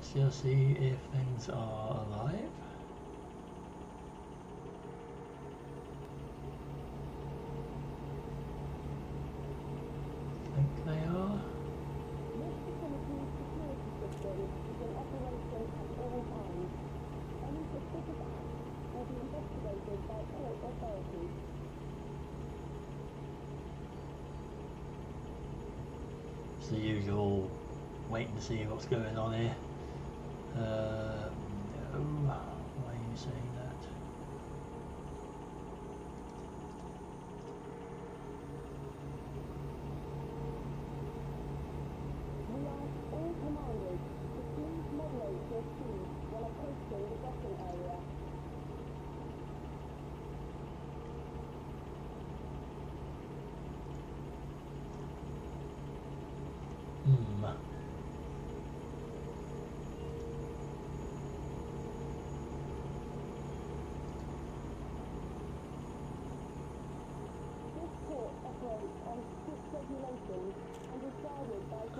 let's just see if things are alive. I think they are. It's the usual waiting to see what's going on here. No, why are you saying that?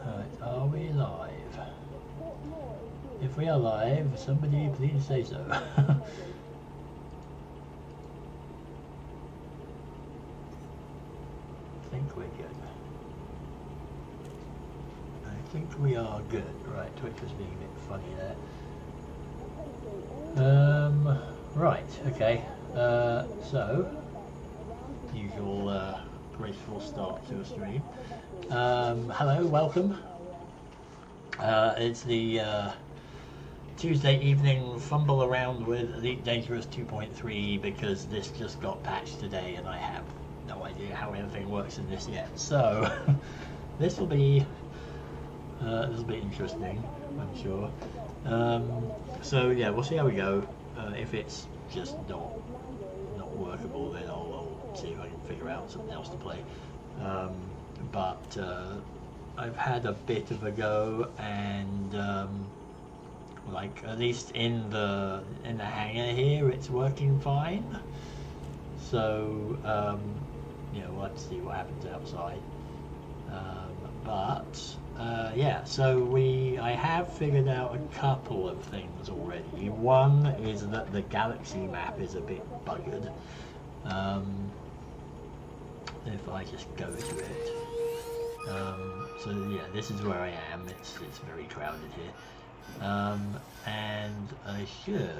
Alright, are we live? If we are live, somebody please say so. I think we're good. I think we are good. Right, Twitch was being a bit funny there. Right, okay. So, usual graceful start to a stream. Hello, welcome. It's the Tuesday evening fumble around with Elite Dangerous 2.3 because this just got patched today and I have no idea how everything works in this yet. So this will be interesting, I'm sure. So yeah, we'll see how we go. If it's just not workable, then I'll see if I can figure out something else to play. But I've had a bit of a go, and like at least in the hangar here, it's working fine. So yeah, we'll have to see what happens outside. But yeah, so I have figured out a couple of things already. One is that the galaxy map is a bit buggered. If I just go to it. So yeah, this is where I am. It's very crowded here, and I should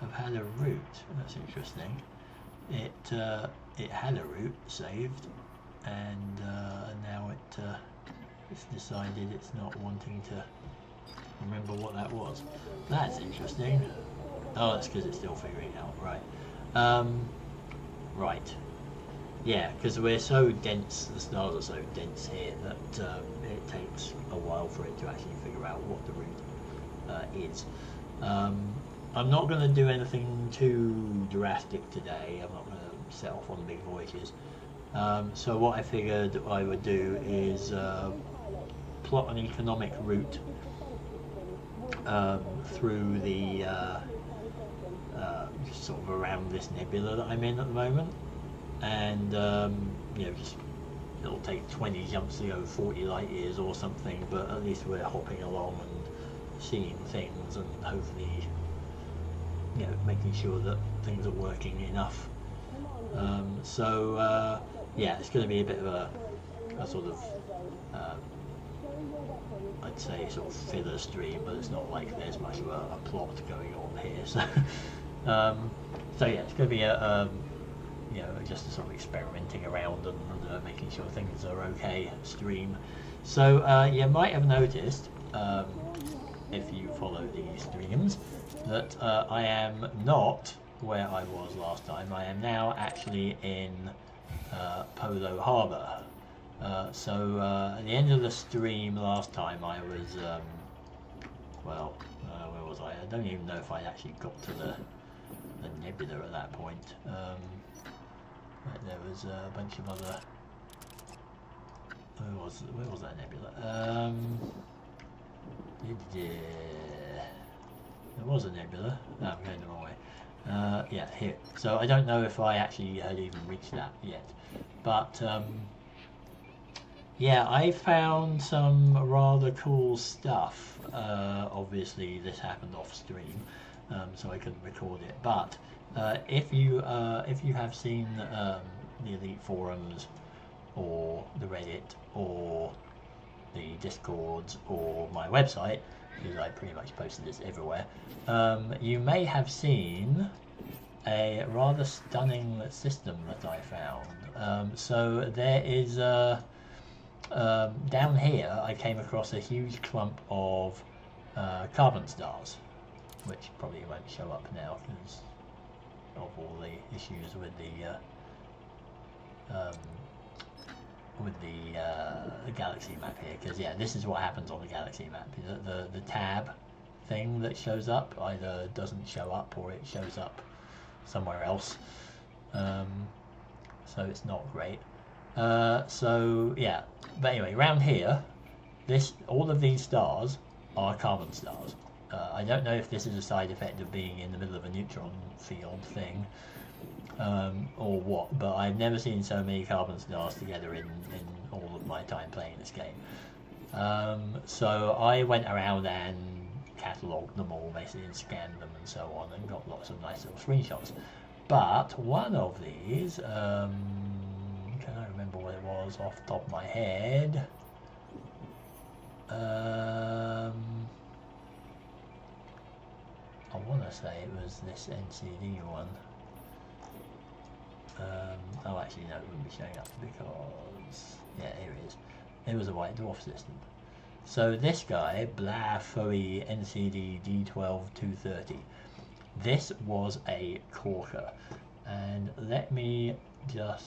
have had a route. That's interesting. It had a route saved, and now it's decided it's not wanting to remember what that was. That's interesting. Oh, that's because it's still figuring it out. Right. Right. Yeah, because we're so dense, the stars are so dense here that it takes a while for it to actually figure out what the route is. I'm not going to do anything too drastic today. I'm not going to set off on big voyages. So what I figured I would do is plot an economic route through the sort of around this nebula that I'm in at the moment. And you know, just it'll take 20 jumps to go 40 light years or something, but at least we're hopping along and seeing things and hopefully, you know, making sure that things are working enough. So yeah, it's going to be a bit of a sort of I'd say sort of filler stream, but it's not like there's much of a plot going on here. So so yeah, it's going to be a you know, just sort of experimenting around and making sure things are okay stream. So you might have noticed, if you follow these streams, that I am not where I was last time. I am now actually in Polo Harbour. So at the end of the stream last time I was, where was I? I don't even know if I actually got to the nebula at that point. There was a bunch of other. Where was that nebula? There was a nebula. No, I'm going the wrong way. Yeah, here. So I don't know if I actually had even reached that yet, but Yeah, I found some rather cool stuff. Obviously, this happened off stream, so I couldn't record it. But if you have seen the Elite forums, or the Reddit, or the Discords, or my website, because I pretty much posted this everywhere, you may have seen a rather stunning system that I found. So there is a down here, I came across a huge clump of carbon stars, which probably won't show up now because of all the issues with the galaxy map here. Because yeah, this is what happens on the galaxy map: the tab thing that shows up either doesn't show up or it shows up somewhere else. So it's not great. So yeah, but anyway, round here, all of these stars are carbon stars. I don't know if this is a side effect of being in the middle of a neutron field thing, or what, but I've never seen so many carbon stars together in all of my time playing this game. So I went around and catalogued them all, basically, and scanned them and so on, and got lots of nice little screenshots. But one of these, I don't remember what it was off the top of my head. I want to say it was this NCD one. Oh, actually, no, it wouldn't be showing up because, yeah, here it is. It was a white dwarf system. So this guy, Blafoy NCD D12 230. This was a corker, and let me just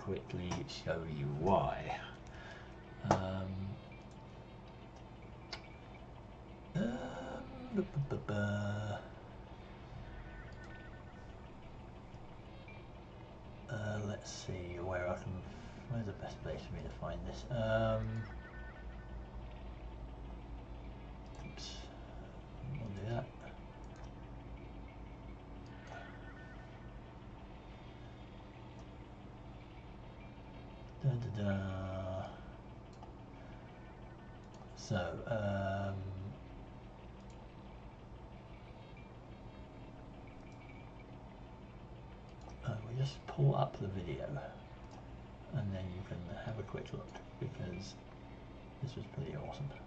quickly show you why. Let's see where I can. Where's the best place for me to find this? Oops, I'll do that. Da, da, da. So, we'll just pull up the video and then you can have a quick look, because this was pretty awesome. If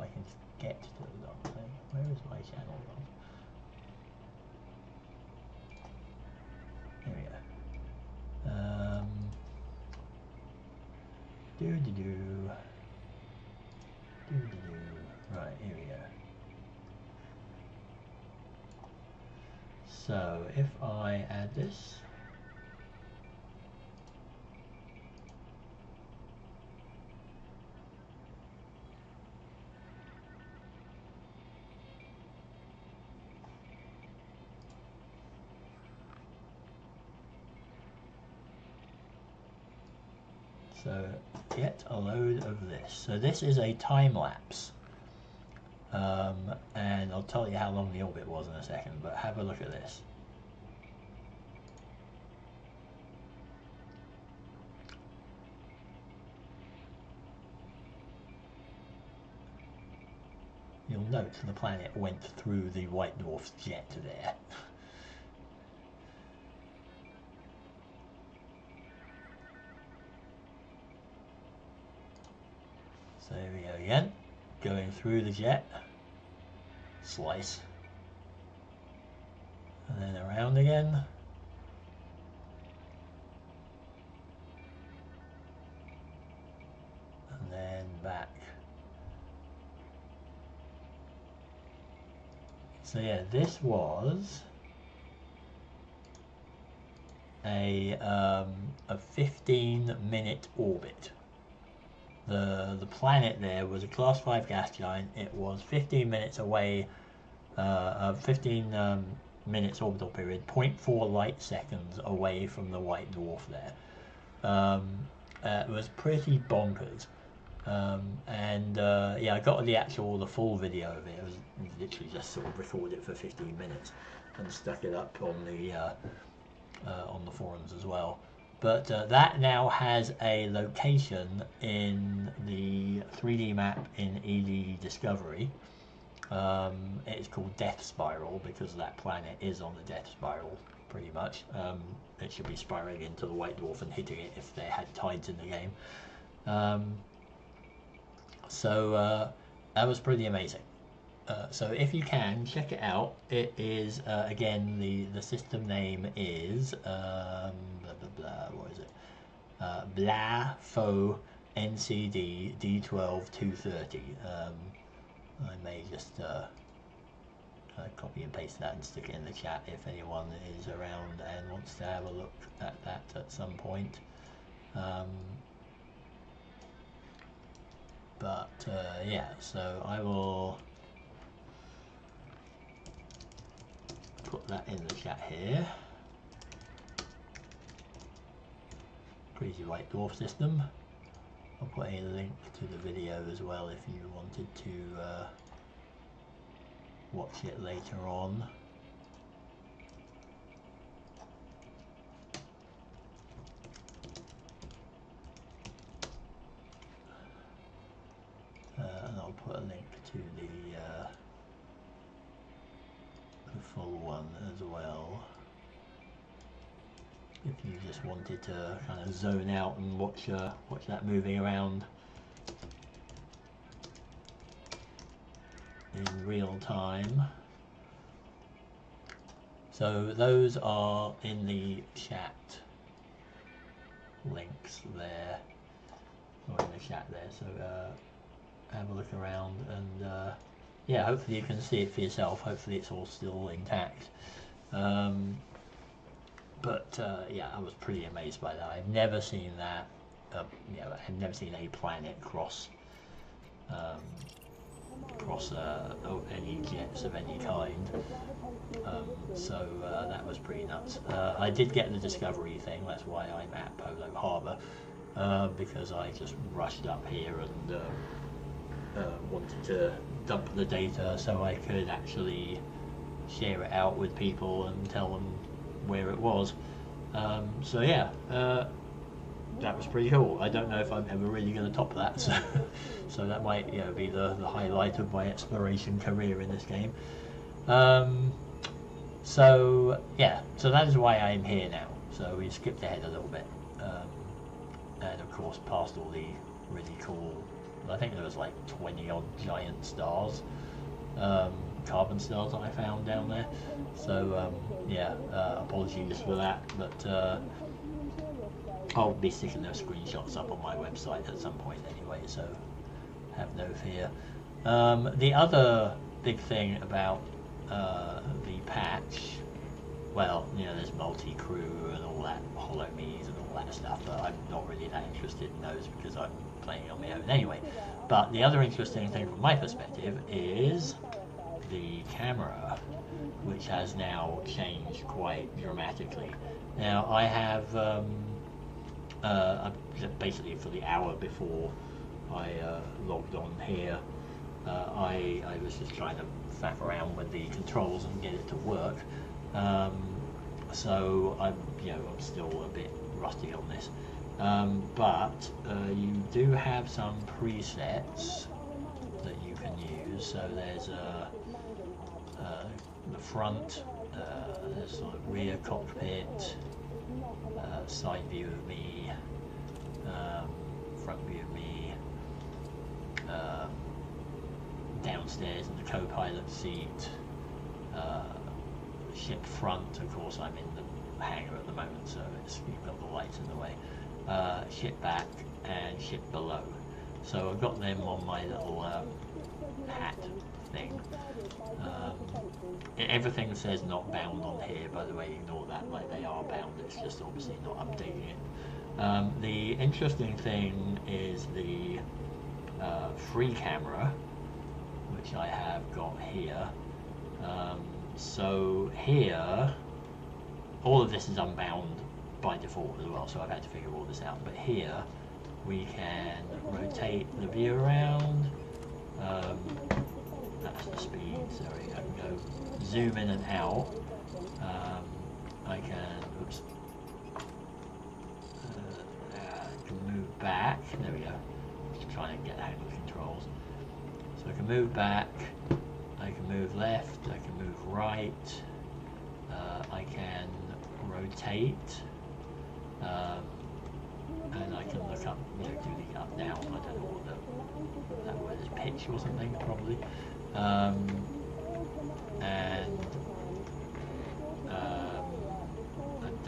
I can get to the dark thing, where is my channel on? Here we go. Right, here we go. So if I add this, so get a load of this. So this is a time lapse, and I'll tell you how long the orbit was in a second, but have a look at this. You'll note the planet went through the white dwarf's jet there. So here we go again, going through the jet, slice, and then around again. And then back. So yeah, this was a 15-minute orbit. The planet there was a class 5 gas giant. It was 15 minutes away, 15 minutes orbital period, 0.4 light seconds away from the white dwarf there. It was pretty bonkers. Yeah, I got the full video of it. It was literally just sort of recorded for 15 minutes and stuck it up on the forums as well. But that now has a location in the 3D map in ED Discovery. It's called Death Spiral because that planet is on the Death Spiral, pretty much. It should be spiraling into the White Dwarf and hitting it if they had tides in the game. So that was pretty amazing. So if you can, check it out. It is, again, the system name is, what is it? Blafoy NCD D12 230. I may just copy and paste that and stick it in the chat if anyone is around and wants to have a look at that at some point. Yeah, so I will put that in the chat here. Crazy White Dwarf system. I'll put a link to the video as well if you wanted to watch it later on. And I'll put a link to the full one as well, if you just wanted to kind of zone out and watch watch that moving around in real time. So those are in the chat links there, or in the chat there. So have a look around and yeah, hopefully you can see it for yourself. Hopefully it's all still intact. Yeah, I was pretty amazed by that. I've never seen that. I've never seen a planet cross any jets of any kind. That was pretty nuts. I did get the Discovery thing. That's why I'm at Polo Harbour, because I just rushed up here and wanted to dump the data so I could actually share it out with people and tell them where it was. That was pretty cool. I don't know if I'm ever really going to top that, so that might be the highlight of my exploration career in this game. So that is why I'm here now. So we skipped ahead a little bit, and of course past all the really cool, I think there was like 20 odd giant stars, carbon stars that I found down there. So apologies for that, but I'll be sticking those screenshots up on my website at some point anyway, so have no fear. The other big thing about the patch, there's multi-crew and all that, hollow me's and all that stuff, but I'm not really that interested in those because I'm playing on my own anyway. But the other interesting thing from my perspective is the camera, which has now changed quite dramatically. Now I have basically for the hour before I logged on here, I was just trying to faff around with the controls and get it to work. I'm still a bit rusty on this, you do have some presets that you can use. So there's the front, there's sort of rear cockpit, side view of me, front view of me, downstairs in the co-pilot seat, ship front. Of course I'm in the hangar at the moment, so you've got the lights in the way, ship back and ship below. So I've got them on my little hat thing. Everything says not bound on here, by the way, ignore that, like they are bound, it's just obviously not updating it. The interesting thing is the free camera, which I have got here. Here, all of this is unbound by default as well, so I've had to figure all this out, but here we can rotate the view around. That's the speed, sorry, I can go zoom in and out. I can, oops, can move back. There we go. Just trying to get the hang of controls. So I can move back, I can move left, I can move right, I can rotate, and I can look up, you know, do the up down, I don't know what that word is, pitch or something probably.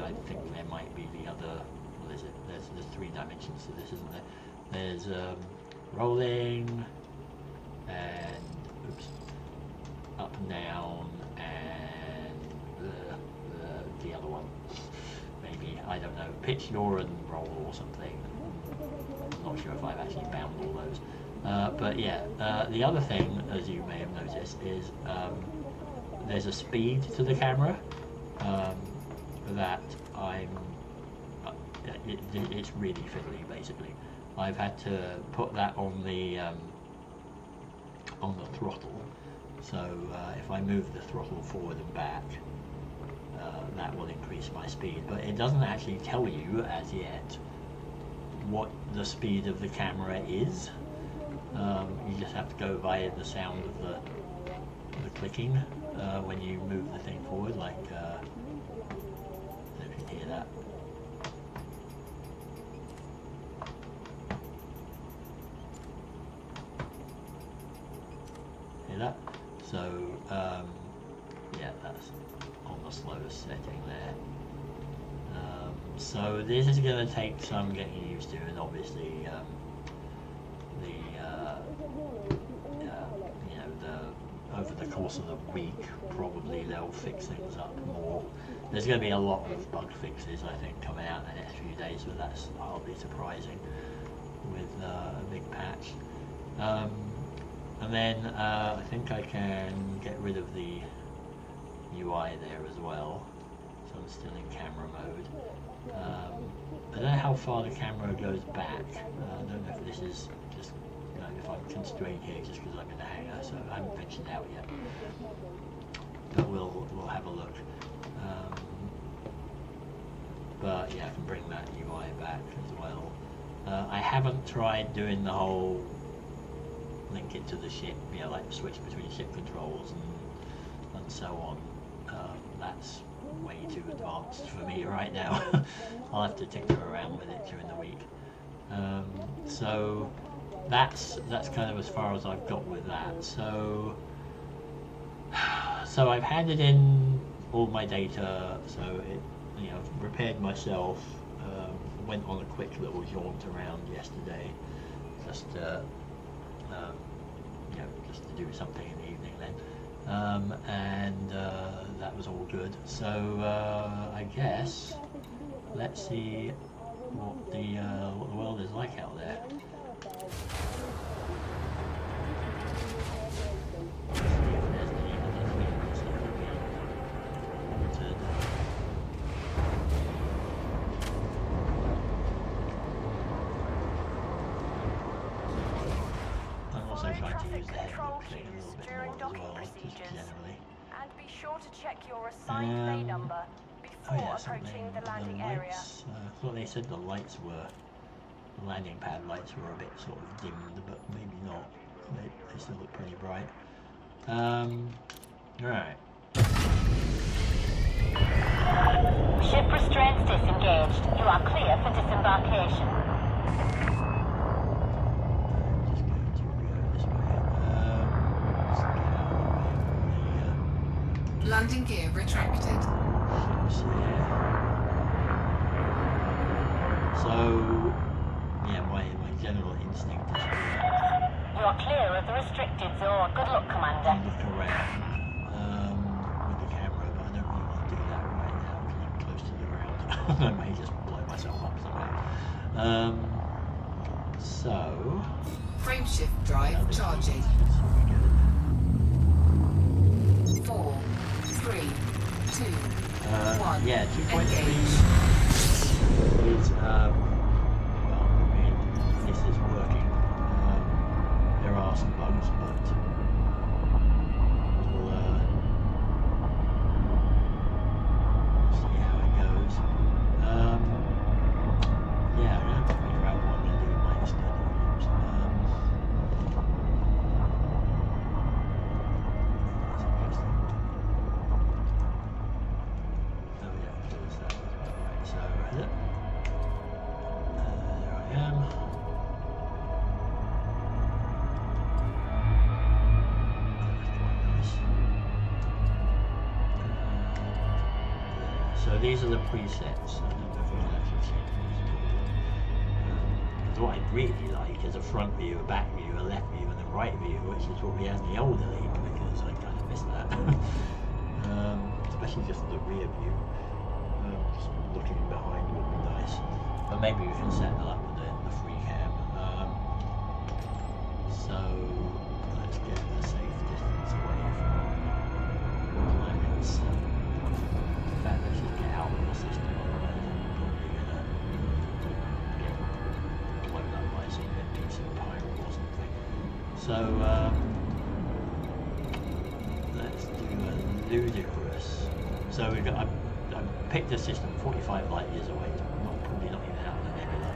I think there might be the other, what is it, there's 3 dimensions to this, isn't there? There's rolling, and oops, up and down, and the other one, maybe, I don't know, pitch, yaw and roll or something. I'm not sure if I've actually bound all those. But yeah, the other thing, as you may have noticed, is there's a speed to the camera that I'm, it's really fiddly basically. I've had to put that on the throttle, so if I move the throttle forward and back, that will increase my speed, but it doesn't actually tell you as yet what the speed of the camera is. You just have to go by the sound of the clicking when you move the thing forward, like if you can hear that. So yeah, that's on the slowest setting there. So this is going to take some getting used to, and obviously you know, over the course of the week probably they'll fix things up more. There's going to be a lot of bug fixes I think coming out in the next few days, but that's hardly surprising with a big patch. And then I think I can get rid of the UI there as well, so I'm still in camera mode. I don't know how far the camera goes back. I don't know if this is just, you know, if I'm constrained here just because I'm in the hangar, so I haven't ventured out yet. But we'll have a look. But yeah, I can bring that UI back as well. I haven't tried doing the whole link it to the ship, you know, like switch between ship controls and so on. That's way too advanced for me right now. I'll have to tinker around with it during the week. So that's kind of as far as I've got with that. So I've handed in all my data, so it, you know, I've repaired myself. Went on a quick little jaunt around yesterday, just you know, just to do something in the evening then, and that was all good. So I guess let's see what the world is like out there. I thought they said the lights were, the landing pad lights were a bit sort of dimmed, but maybe not. They still look pretty bright. Alright. Ship restraints disengaged. You are clear for disembarkation. I'm just going to go this way. Landing gear retracted. Ships, yeah. So, yeah, my general instinct is... You're clear of the restricted zone. Good luck, Commander. Look around with the camera, but I don't really want to do that right now because I'm close to the ground. I may just blow myself up somehow. So... Frameshift drive charging. Good. 4, 3, 2, 1. Yeah, 2.3. Is, well, I mean, this is working. There are some bugs, but we'll see how it goes. Yeah, I'm going to figure out So these are the presets. I don't know if I'll actually set these. What I'd really like is a front view, a back view, a left view, and a right view, which is what we had in the older League, because I kind of missed that. Especially just the rear view. Just looking behind would be nice. But maybe we can set that up with the free cam. So let's get the safe distance away from my limits. In fact, let's just get out of the system, otherwise I'm probably gonna get blown up by some piece of pyro or something. So let's do a ludicrous. So we've got I've picked a system 45 light years away. Not probably not even out of the nebula.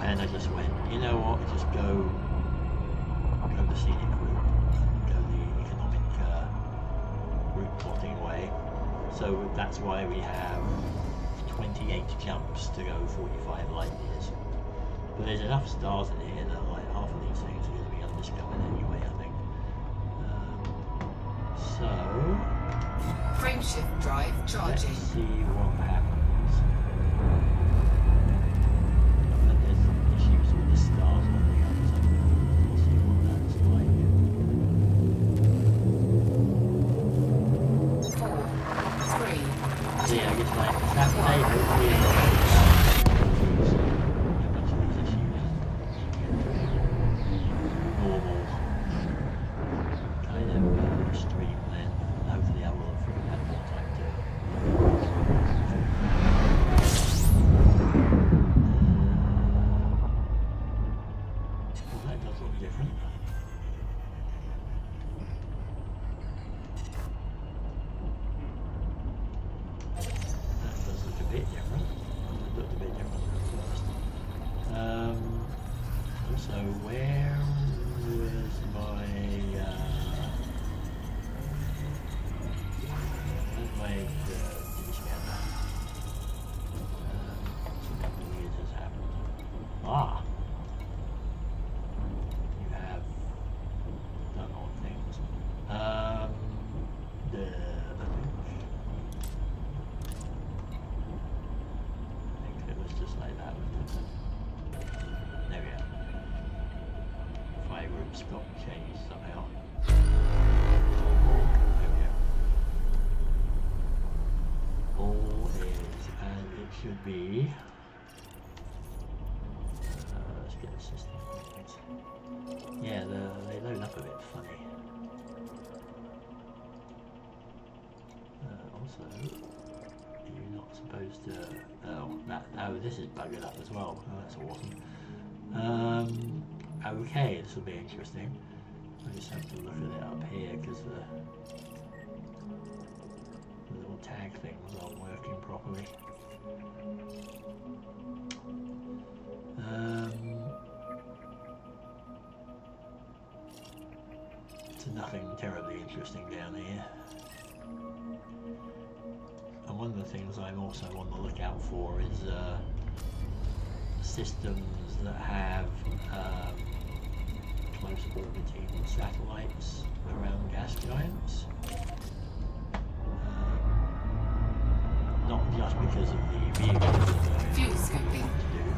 And I just went, you know what, just go the scenic route, go the economic route plotting way. So that's why we have 28 jumps to go 45 light years. But there's enough stars in here that like half of these things are going to be undiscovered anyway, I think. So frameshift drive charging. Let's see what happens. This is buggered up as well. Oh, that's awesome. Okay, this will be interesting. I just have to look at it up here because the little tag things aren't working properly. It's nothing terribly interesting down here. And one of the things I'm also on the lookout for is systems that have close orbiting satellites around gas giants. Not just because of the vehicles. Fuel scooping.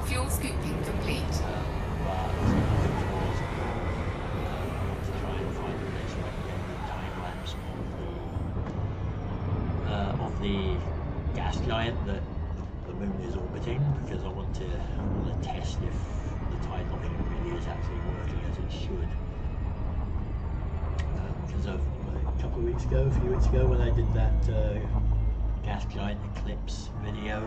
Fuel scooping complete. The gas giant that the moon is orbiting, because I want to test if the tide locking really is actually working as it should. Because a couple of weeks ago, a few weeks ago, when I did that gas giant eclipse video,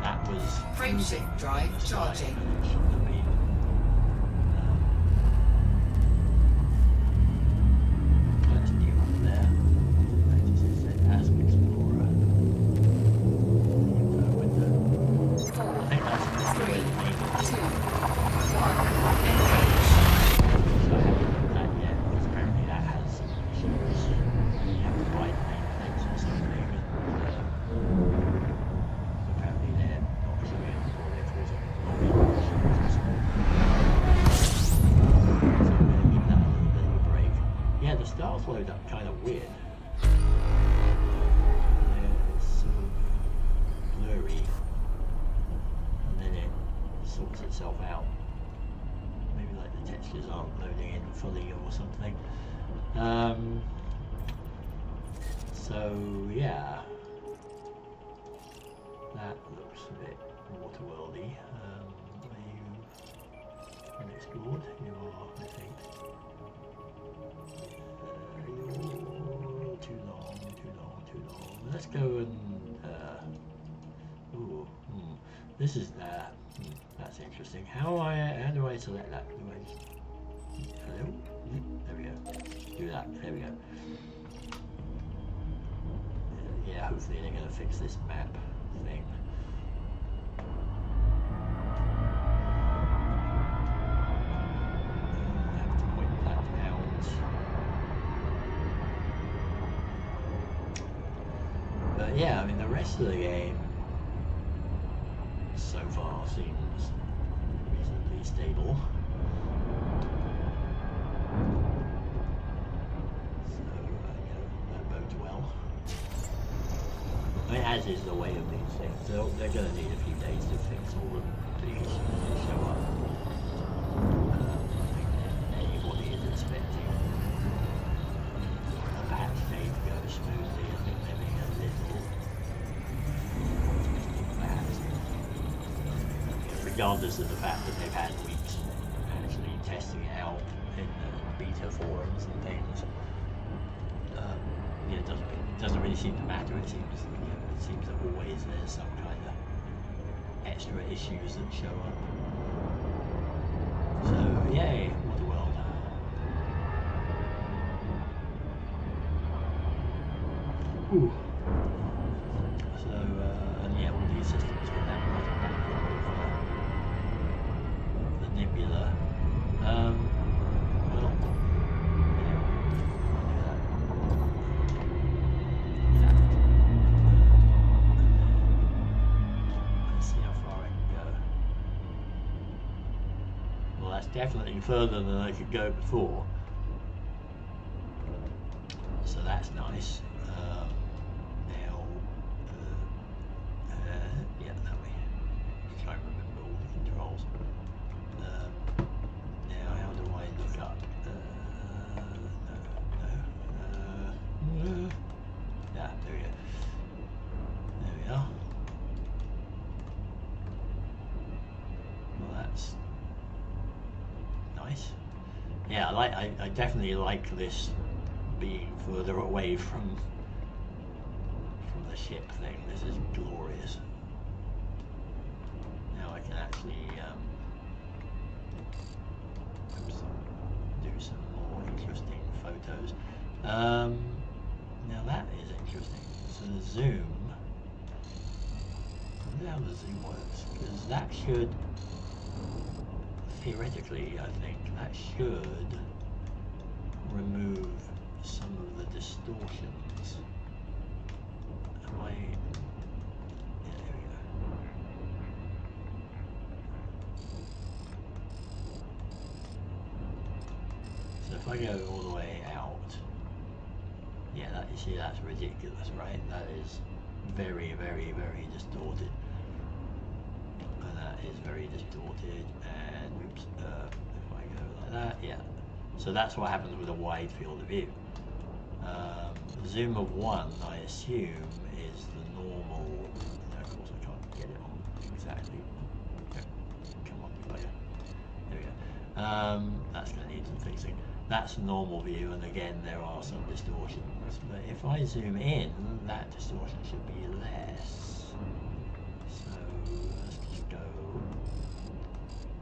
that was frameshift drive charging. Yeah, the stars load up kind of weird. It's sort of blurry, and then it sorts itself out. Maybe like the textures aren't loading in fully or something. So yeah, that looks a bit Waterworldy. Are you unexplored? You are, I think. Too long. Let's go and. This is there. That's interesting. How do I select that? Do I just, hello? There we go. Do that. There we go. Yeah, hopefully they're going to fix this map thing. I have to point that out. But yeah, I mean, the rest of the game so far seems reasonably stable. As is the way of these things, they're going to need a few days to fix all of the issues that show up. I don't think anybody is expecting a patch day to go smoothly. I think they're being a little bad, regardless of the fact that they've had weeks actually testing it out in the beta forums and things. Yeah, it doesn't really seem to matter. It seems. It seems that always there's some kind of extra issues that show up. So, yay, what a world. Ooh. So, and yeah, all these systems get that right background of the nebula. Definitely further than I could go before, so that's nice. Now, yeah, that way. I can't remember all the controls. Now, how do I look up? Yeah, there we go. There we are. Well, that's. Yeah, I definitely like this being further away from the ship thing. This is glorious. Now I can actually do some more interesting photos. Now that is interesting. So the zoom. I wonder how the zoom works, because that should. Theoretically, I think that should remove some of the distortions. Am I? Yeah, there we go. So if I go all the way out, yeah, that, you see, that's ridiculous, right? That is very, very, very distorted. And that is very distorted. And oops, if I go like that, yeah. So that's what happens with a wide field of view. Zoom of 1, I assume, is the normal. No, of course I can't get it on exactly. Come on, you bugger. There we go. That's going to need some fixing. That's normal view, and again there are some distortions. But if I zoom in, that distortion should be less. So let's just go.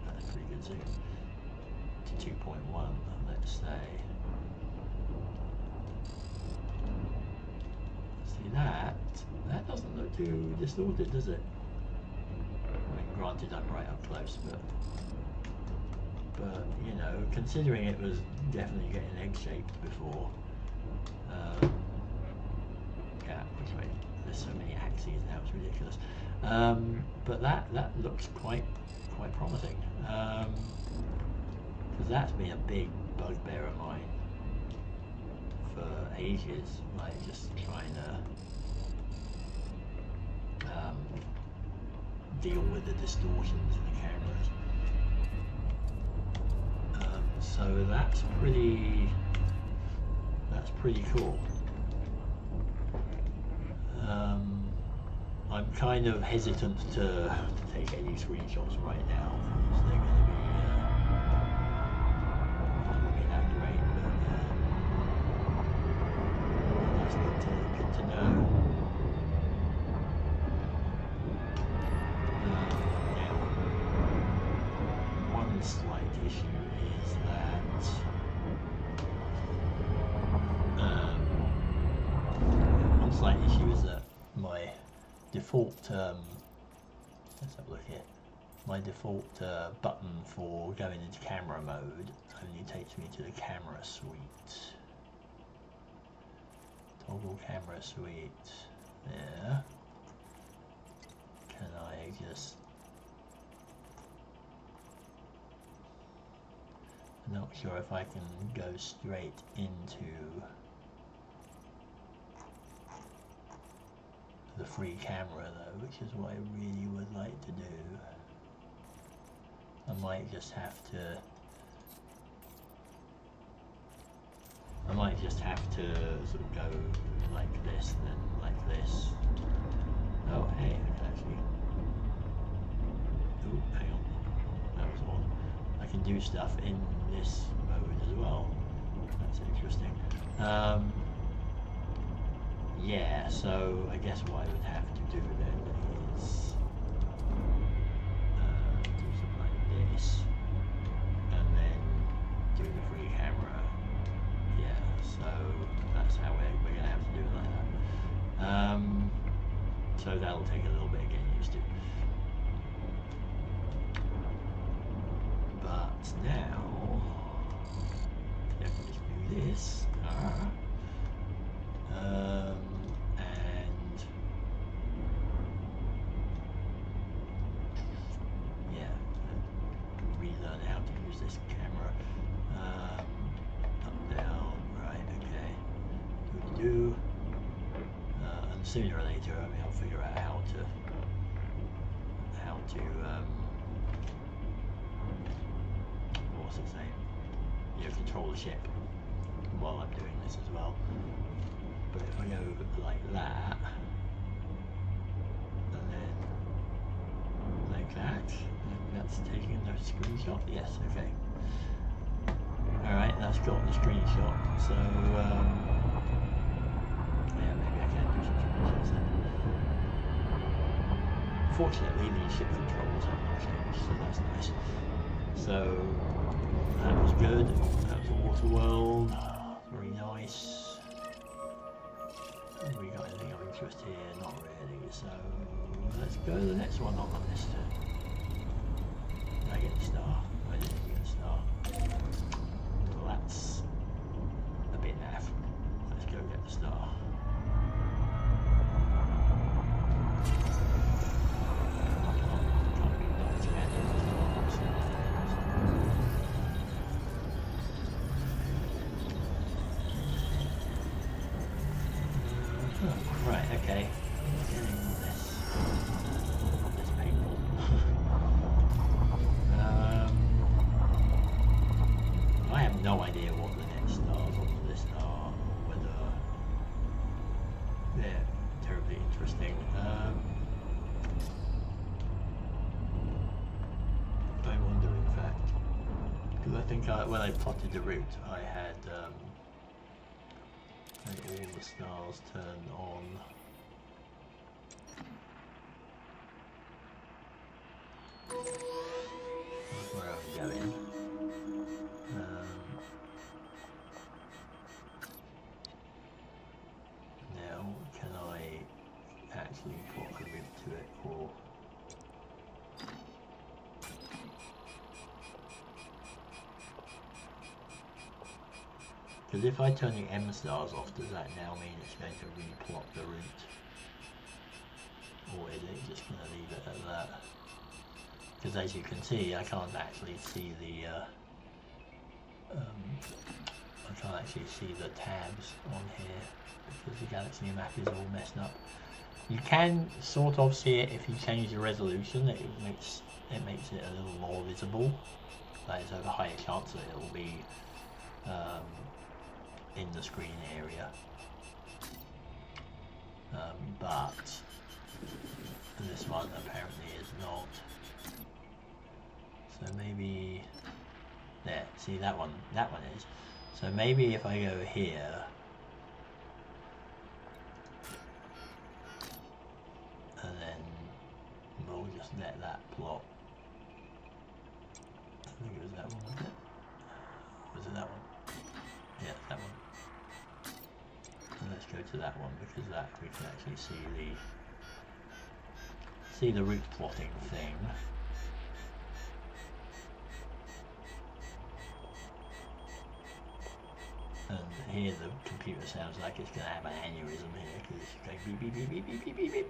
That's a pretty good zoom to 2.1, let's say. See that? That doesn't look too distorted, does it? I mean, granted, I'm right up close, but you know, considering it was definitely getting egg-shaped before. Yeah, which way? There's so many axes now, it's ridiculous. But that looks quite promising, because that's been a big bugbear of mine. ages, like just trying to deal with the distortions in the cameras. So that's pretty cool. I'm kind of hesitant to take any screenshots right now because they're going to be not going to be that great, but that's good to know. Now, one slight issue is that. My default, let's have a look here, my default button for going into camera mode only takes me to the camera suite. Toggle camera suite, there. Can I just, I'm not sure if I can go straight into the free camera though, which is what I really would like to do. I might just have to sort of go like this, then like this. Oh hey, I can actually, oh hang on, that was odd. I can do stuff in this mode as well, that's interesting. Yeah, so I guess what I would have to do then is do something like this, and then do the free camera. Yeah, so that's how we're going to have to do it like that. So that'll take a little bit of getting used to. But now, if we just do this, and yeah, relearn how to use this camera. Up, down, right, okay. And sooner or later, I mean, I'll figure out how to what's it saying? You know, control the ship while I'm doing this as well. But if I go like that, and then like that, that's taking the screenshot. Yes, okay. Alright, that's got the screenshot. So, yeah, maybe I can do some screenshots then. Fortunately, the ship controls haven't changed, so that's nice. So, that was good. That was a water world. Very nice. Have we got anything of interest here? Not really, so let's go to the next one on the list. Did I get the star? I didn't get the star. Well, that's a bit naff. Let's go get the star. When I plotted the route, I had all the stars turned on. Where am I going? Now, can I actually plot a route to it, or? Because if I turn the M stars off, does that now mean it's going to replot the route? Or is it just going to leave it at that? Because as you can see, I can't actually see the I'm trying to actually see the tabs on here because the galaxy map is all messed up. You can sort of see it if you change the resolution. It makes it a little more visible. That is a higher chance that it will be in the screen area. But this one apparently is not. So maybe there. See that one is. So maybe if I go here. And then we'll just let that plot. I think it was that one, was it? Was it that one? Yeah, that one. And let's go to that one because that we can actually see the route plotting thing. And here the computer sounds like it's gonna have an aneurysm here because it's going beep beep beep beep beep beep beep beep.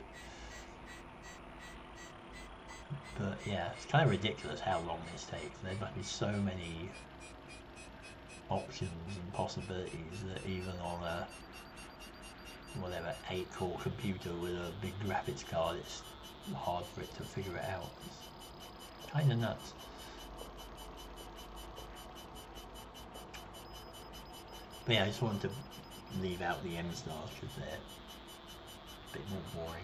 But yeah, it's kind of ridiculous how long this takes. There must be so many options and possibilities that even on a whatever 8-core computer with a big graphics card, it's hard for it to figure it out. It's kind of nuts. But yeah, I just wanted to leave out the M stars because they're a bit more boring.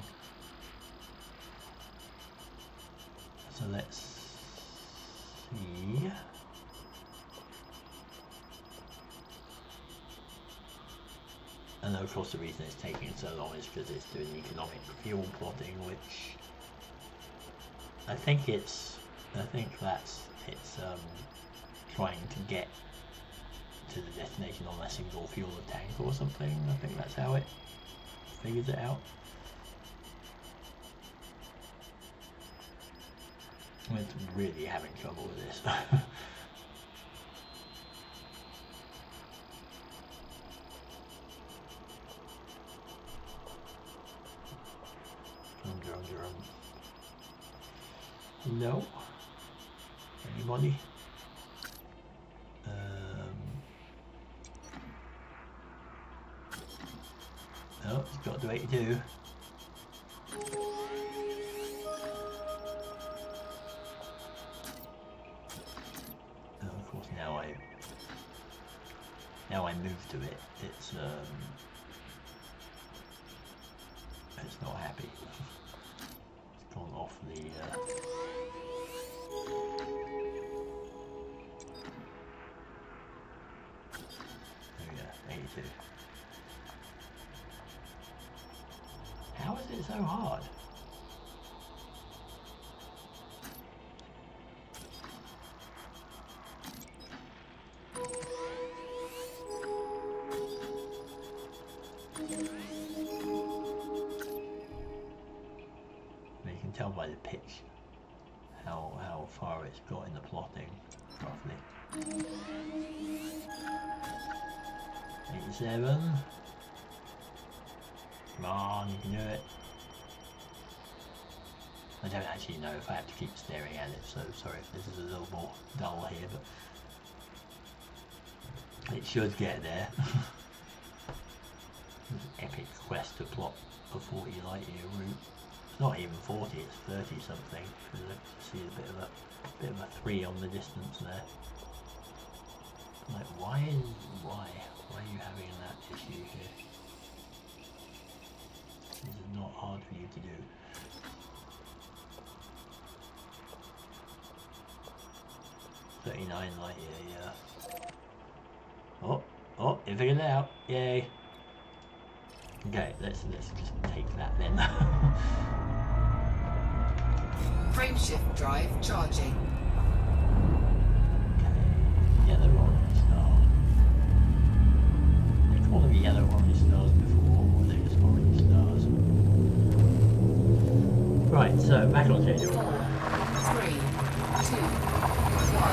So let's see. And of course the reason it's taking so long is because it's doing economic fuel plotting, which I think it's trying to get to the destination on a single fuel tank or something. I think that's how it figures it out. I'm really having trouble with this. No. Anybody? No, it's got to do 82. Now I move to it, it's not happy. It's gone off the there we go, 82. How is it so hard? Come on, you can do it. I don't actually know if I have to keep staring at it, so sorry if this is a little more dull here, but it should get there. This epic quest to plot a 40 light year route. It's not even 40, it's 30 something. See a bit of a 3 on the distance there. Like why are you having that issue here? This is not hard for you to do. $39 light year, yeah. Oh, you figured it out. Yay. Okay, let's just take that then. Frameshift drive charging. Okay, yellow orange star. They call them yellow orange stars before, or they're just orange stars. Right, so back on schedule. 4, 3, 2, 1,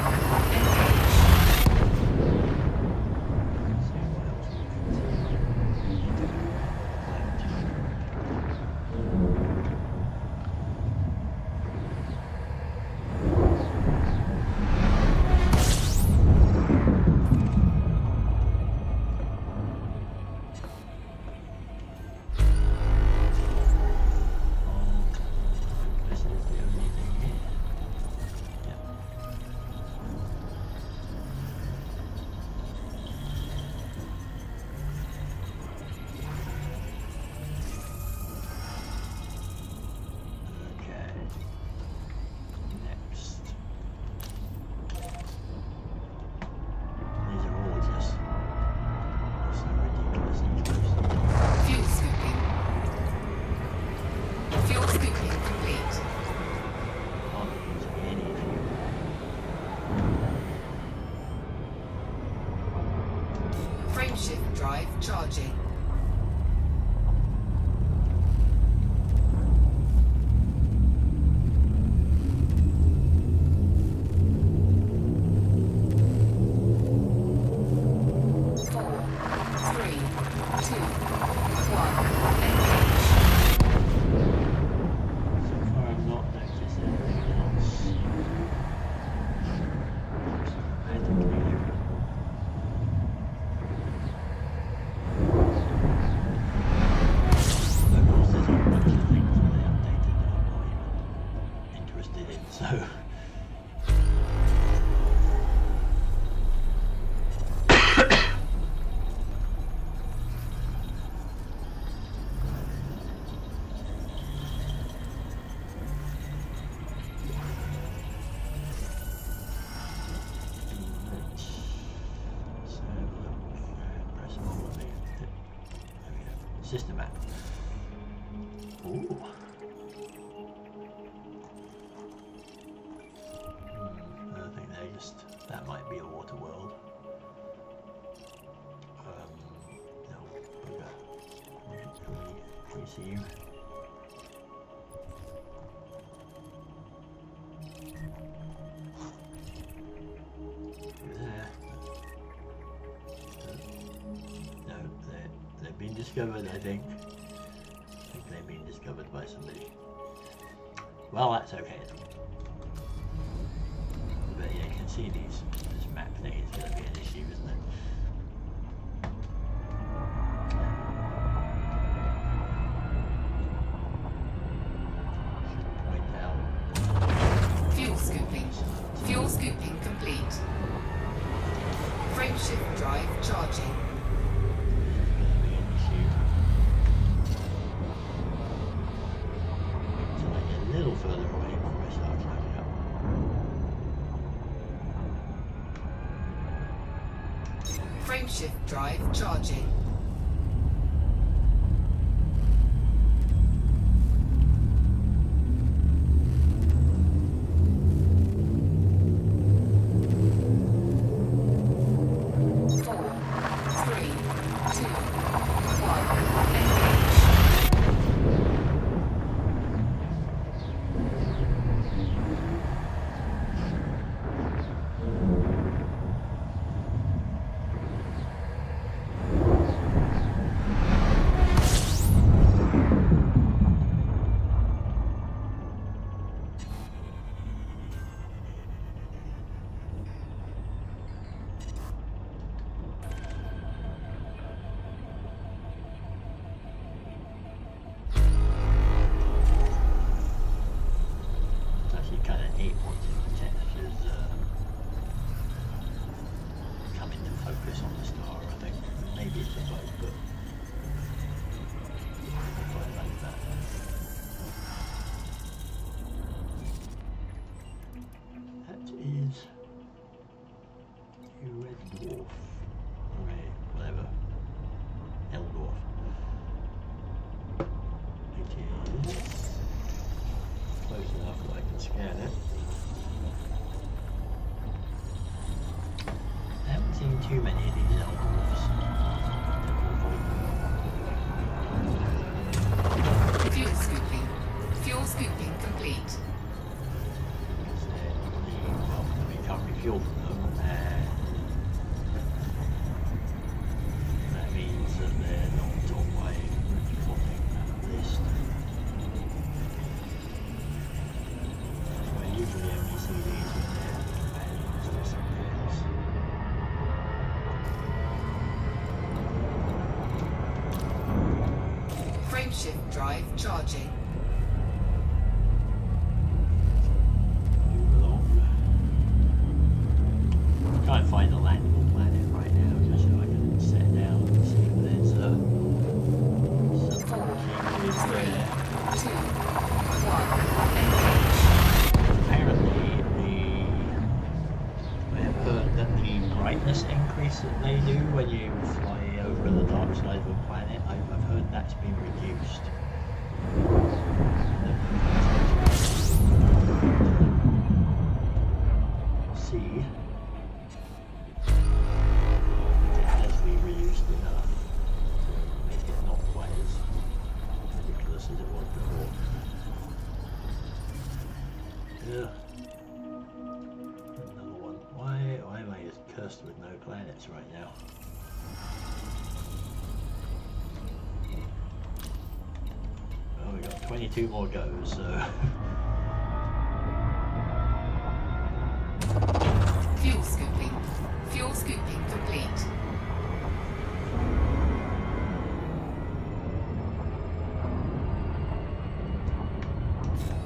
engage. Shift drive charging. System map. Ooh. I think they that might be a water world. No, we see you. Discovered, I think they've been discovered by somebody. Well, that's okay then. But yeah, you can see these. This map thing is going to be an issue, isn't it? Fuel scooping complete. Frameshift drive charging. Shift drive charging. Too many of these elves. Fuel scooping complete. Well, we can't refuel from them, and that means that they're not done by refueling that list. That's why usually only see these when they're companions or something else. Shift drive charging. Can't find a landable planet right now, just so I can set down and see if there's something. Apparently, I have heard that the brightness increase that they do when you fly over the dark side of a planet, I've heard that's been reduced. See, it has been reduced. only two more goes, so... Fuel scooping. Fuel scooping complete.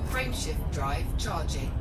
Frameshift drive charging.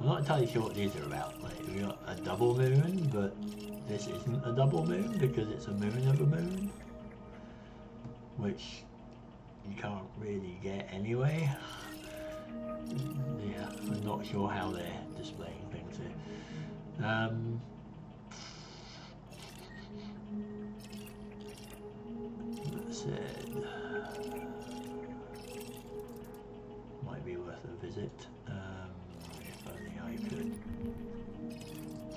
I'm not entirely sure what these are about. Like, we got a double moon, but this isn't a double moon because it's a moon of a moon, which you can't really get anyway. Yeah, I'm not sure how they're displaying things here. That's it. Might be worth a visit.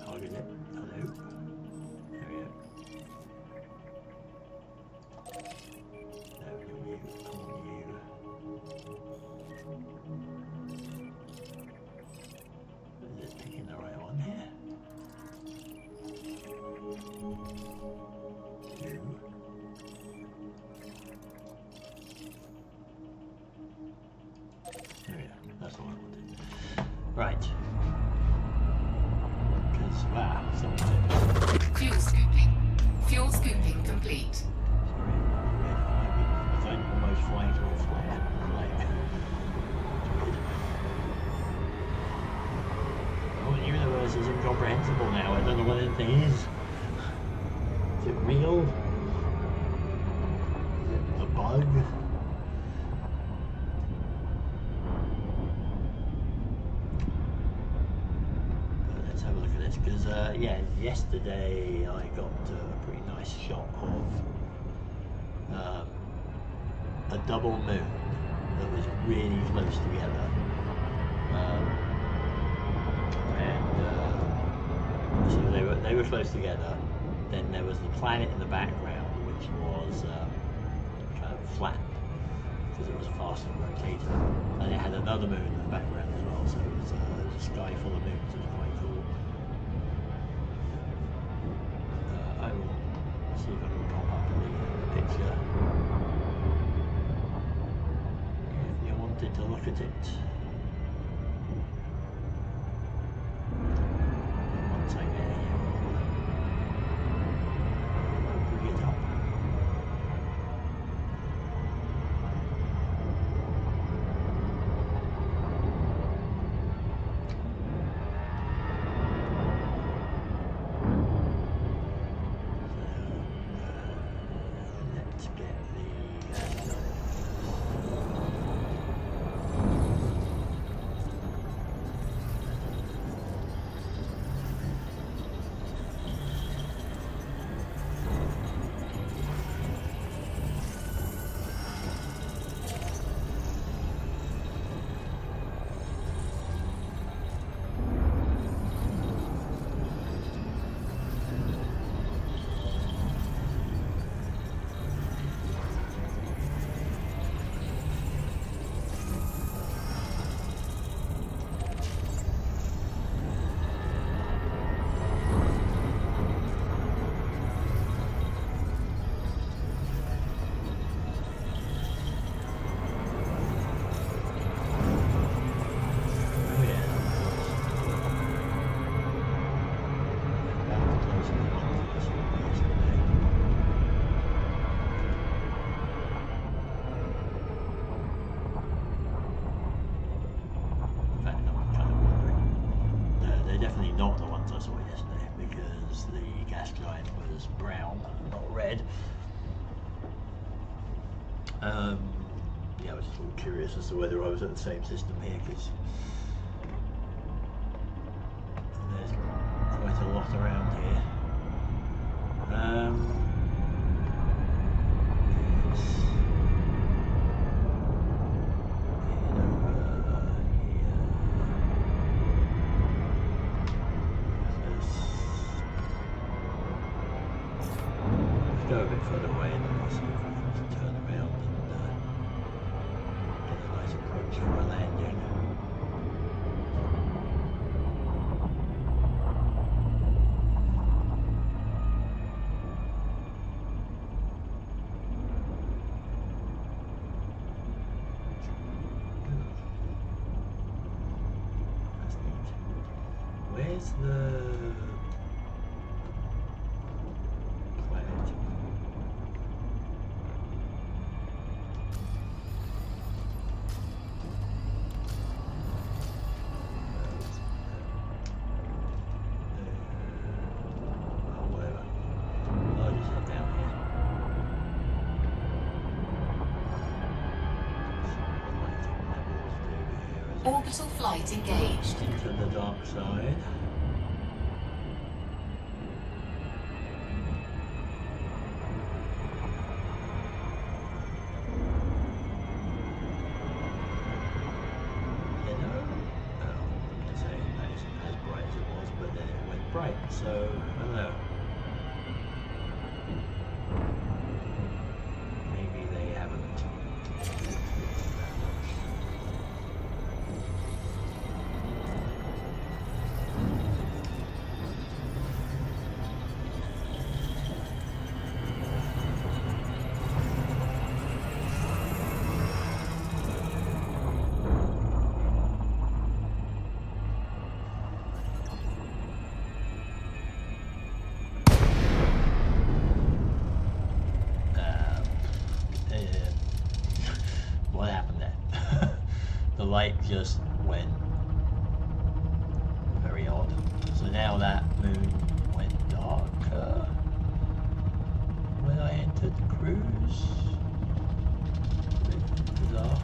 Target it. Hello. There we go. There we go. On you. Is it picking the right one here? Two. There we go. That's the one I wanted. Right. Wow, fuel scooping. Fuel scooping complete. Sorry, I don't almost flying through a flare. The whole universe is incomprehensible now. I don't know what anything is. Is it real? Is it a bug? Because yeah, yesterday I got a pretty nice shot of a double moon that was really close together, and so they were close together. Then there was the planet in the background, which was kind of flat because it was faster rotating, and it had another moon in the background as well. So it was a sky full of moons. It was quite cool. See if I can pop up the picture if you wanted to look at it. Once I get here, I'll bring it up. because the gas giant was brown, not red. Yeah, I was just all curious as to whether I was at the same system here, because there's quite a lot around here. Go a bit further away and see if we can turn around and get a nice approach for a landing. That's neat. Where's the... Flight engaged. To the dark side. Light just went very odd. So now that moon went darker when I entered the cruise. A bit bizarre.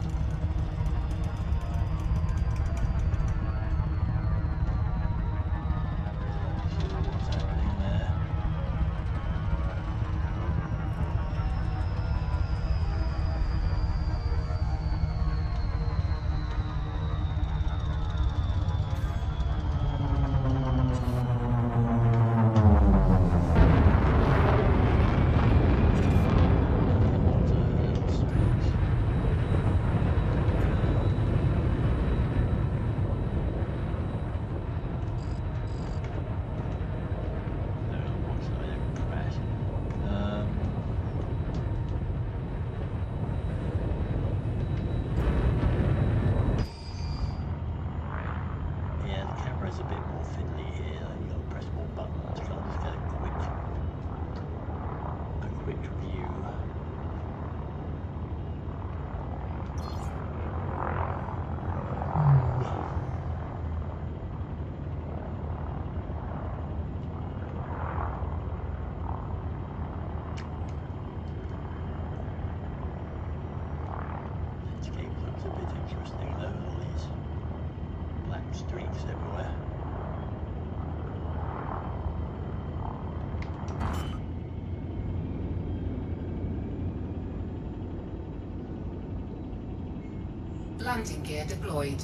Landing gear deployed.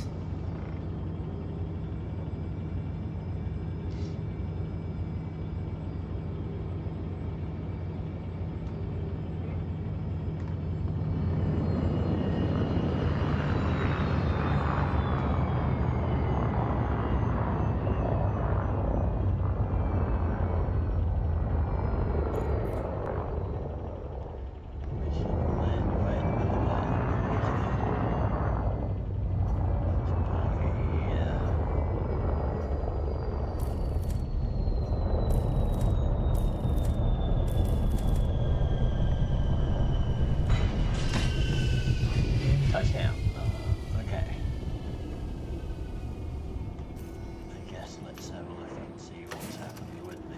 Let's have a look and see what's happening with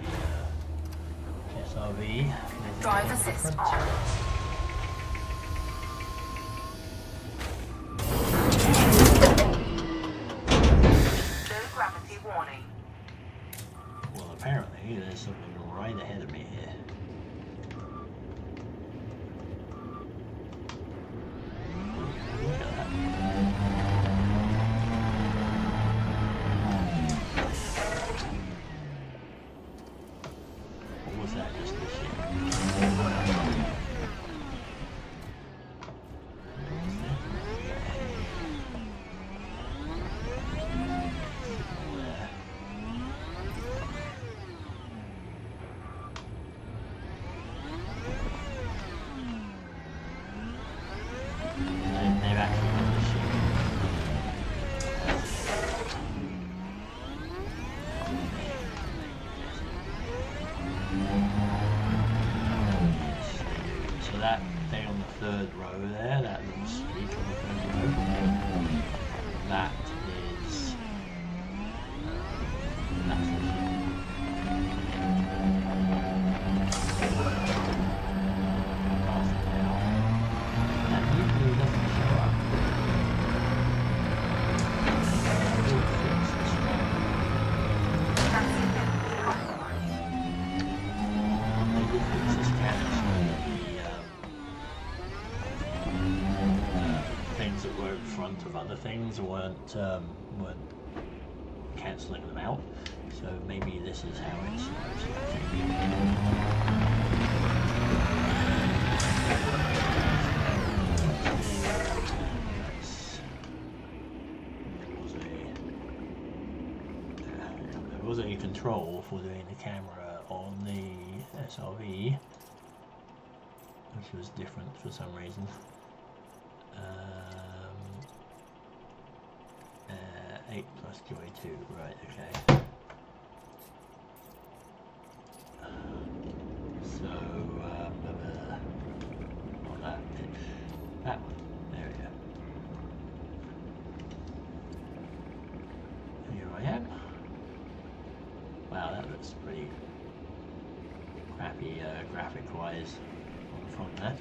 third row there, that little streak on the third row. That is... that's the things weren't cancelling them out, so maybe this is how it's there was a control for doing the camera on the SRV, which was different for some reason. Plus QA2, right, okay. On that pitch, that one, there we go. Here I am. Wow, that looks pretty crappy graphic-wise on the front there.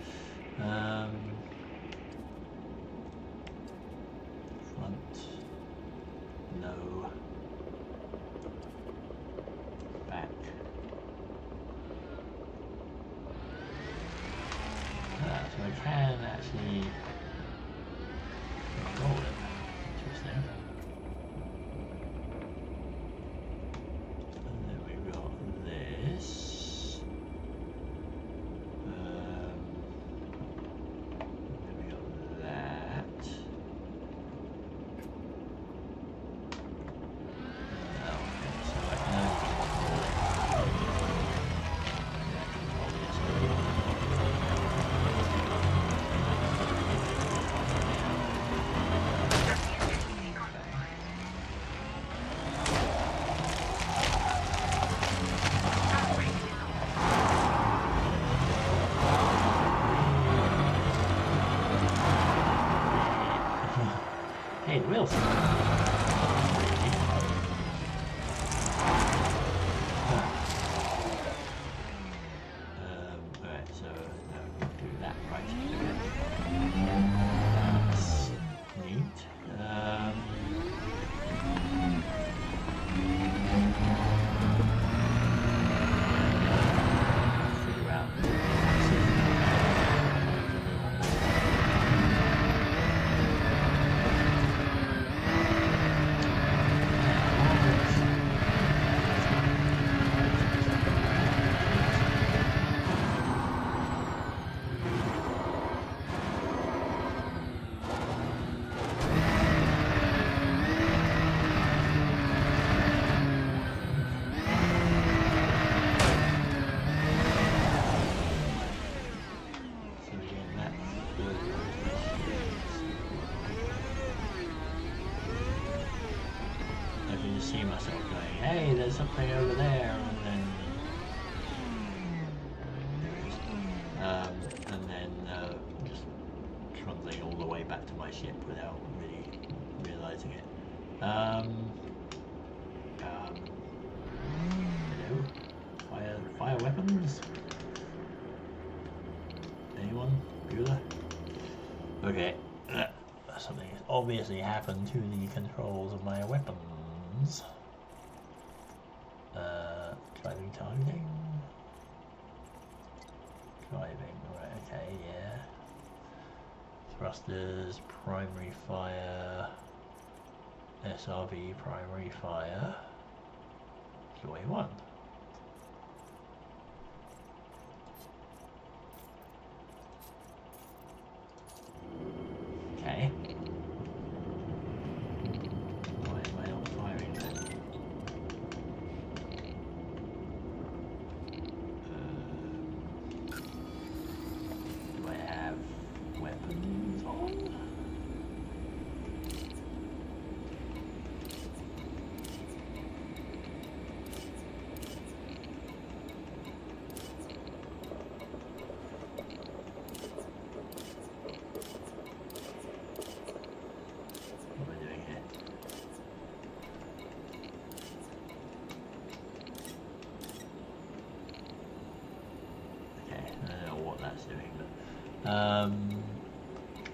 something over there, and then just trundling all the way back to my ship without really realising it. Hello? Fire weapons? Anyone? Bueller? Okay, something has obviously happened to the controls of my weapons. Driving, right, okay, yeah. Thrusters, primary fire, SRV, primary fire, QA1. Okay.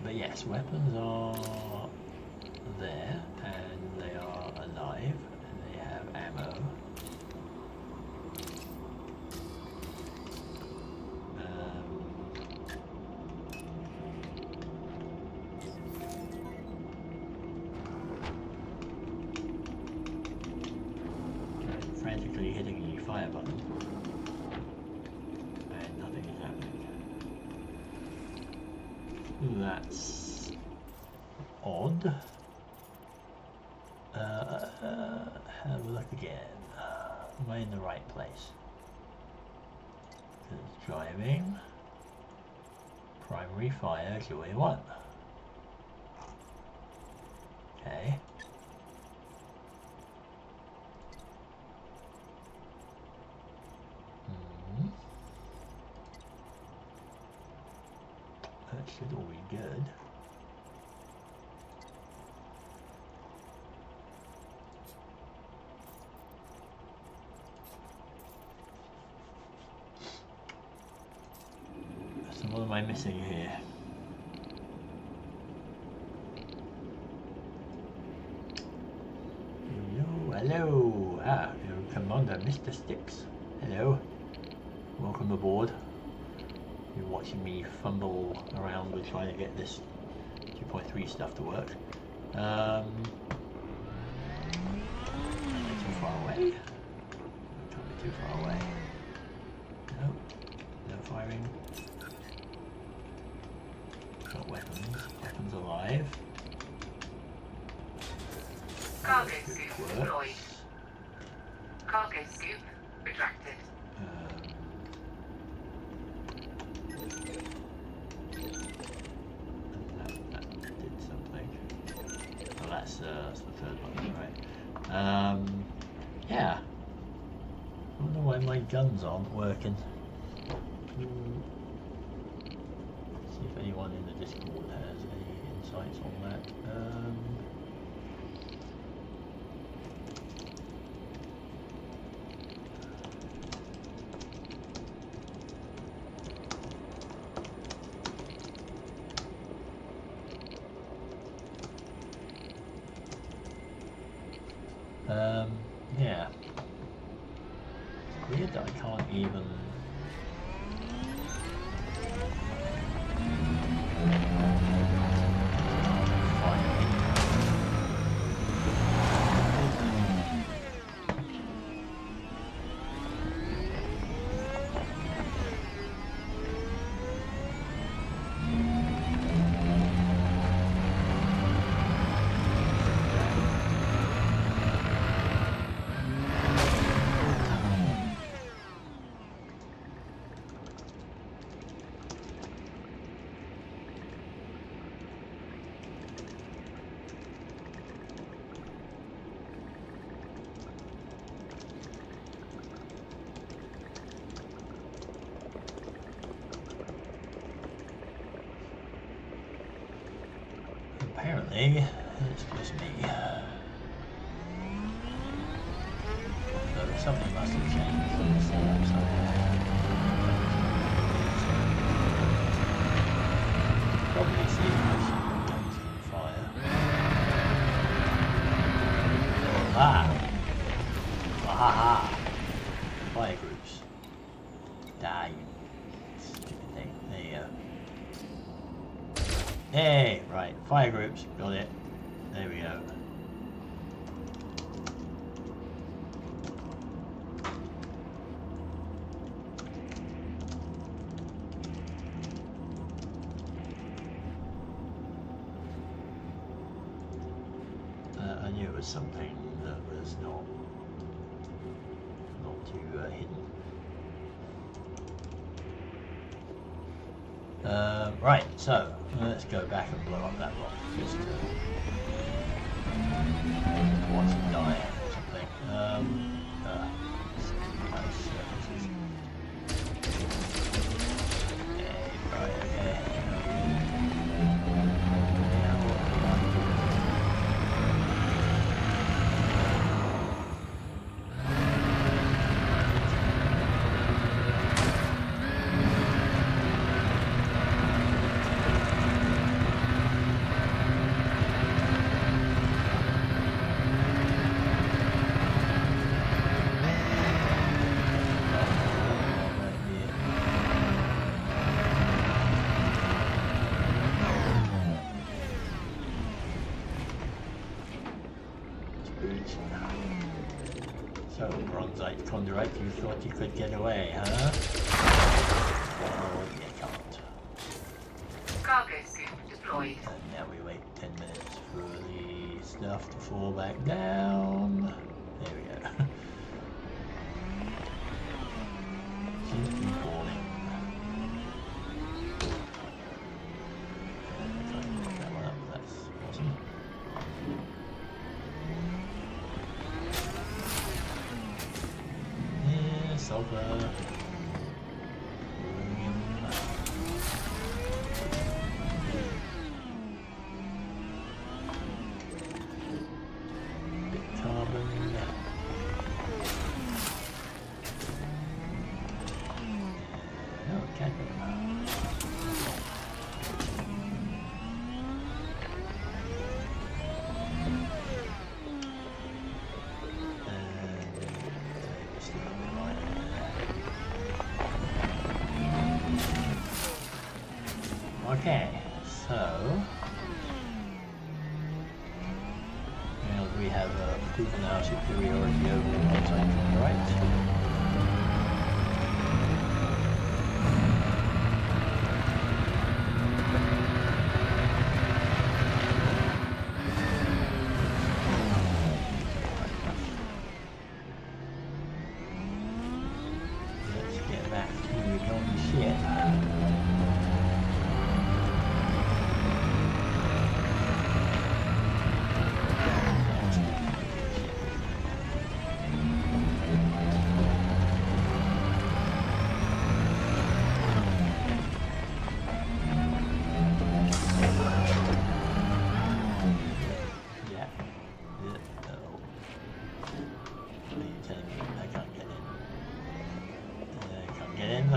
But yes, weapons are there, and they are alive, and they have ammo. Frantically hitting the fire button. And nothing is happening. That's odd. Have a look again. Am I in the right place? Driving. Primary fire QA1. Okay. That should all be good. So what am I missing here? Hello, hello. Ah, your commander, Mr. Styx. Hello. Welcome aboard. You're watching me fumble around with trying to get this 2.3 stuff to work. Don't be too far away. Don't be too far away. Nope. No firing. Got weapons. Weapons alive. Cargo scoop deployed. Cargo scoop retracted. That's the third one, right? Yeah. I wonder why my guns aren't working. See if anyone in the Discord has any insights on that. Yeah. It's weird that I can't even... Apparently, it's just me. So something must have changed from the form somewhere. Probably see some fire. Ah! Ahaha! Fire groups. Die, you stupid thing. There you go. Hey, right, fire groups, got it. There we go. I knew it was something that was not too hidden. Right, so. Let's go back and blow up that rock, just to watch it die or something. direction. So, Bronzite Conduit, you thought you could get away, huh? Well, you can't. Cargo suit deployed. And now we wait 10 minutes for the stuff to fall back down. There we go. Seems to be falling.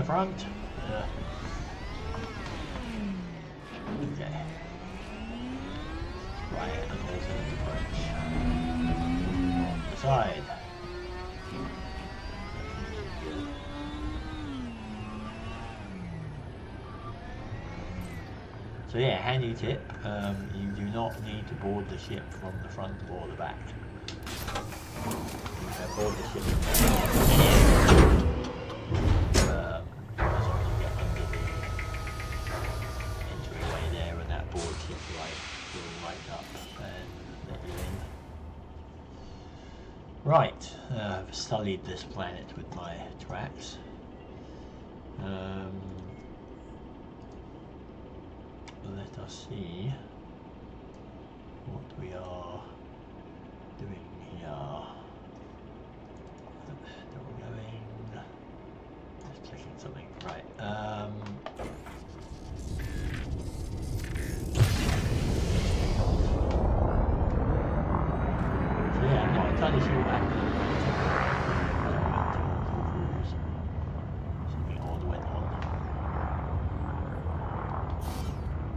Front. Okay. Right, and also the branch. On the side. So yeah, handy tip, you do not need to board the ship from the front or the back. You can board the ship from the back. Right, I've studied this planet with my tracks. Let us see what we are doing here. We're going, just checking something. Right.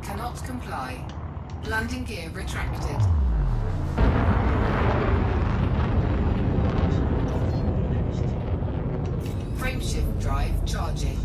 Cannot comply. Landing gear retracted. Frameshift drive charging.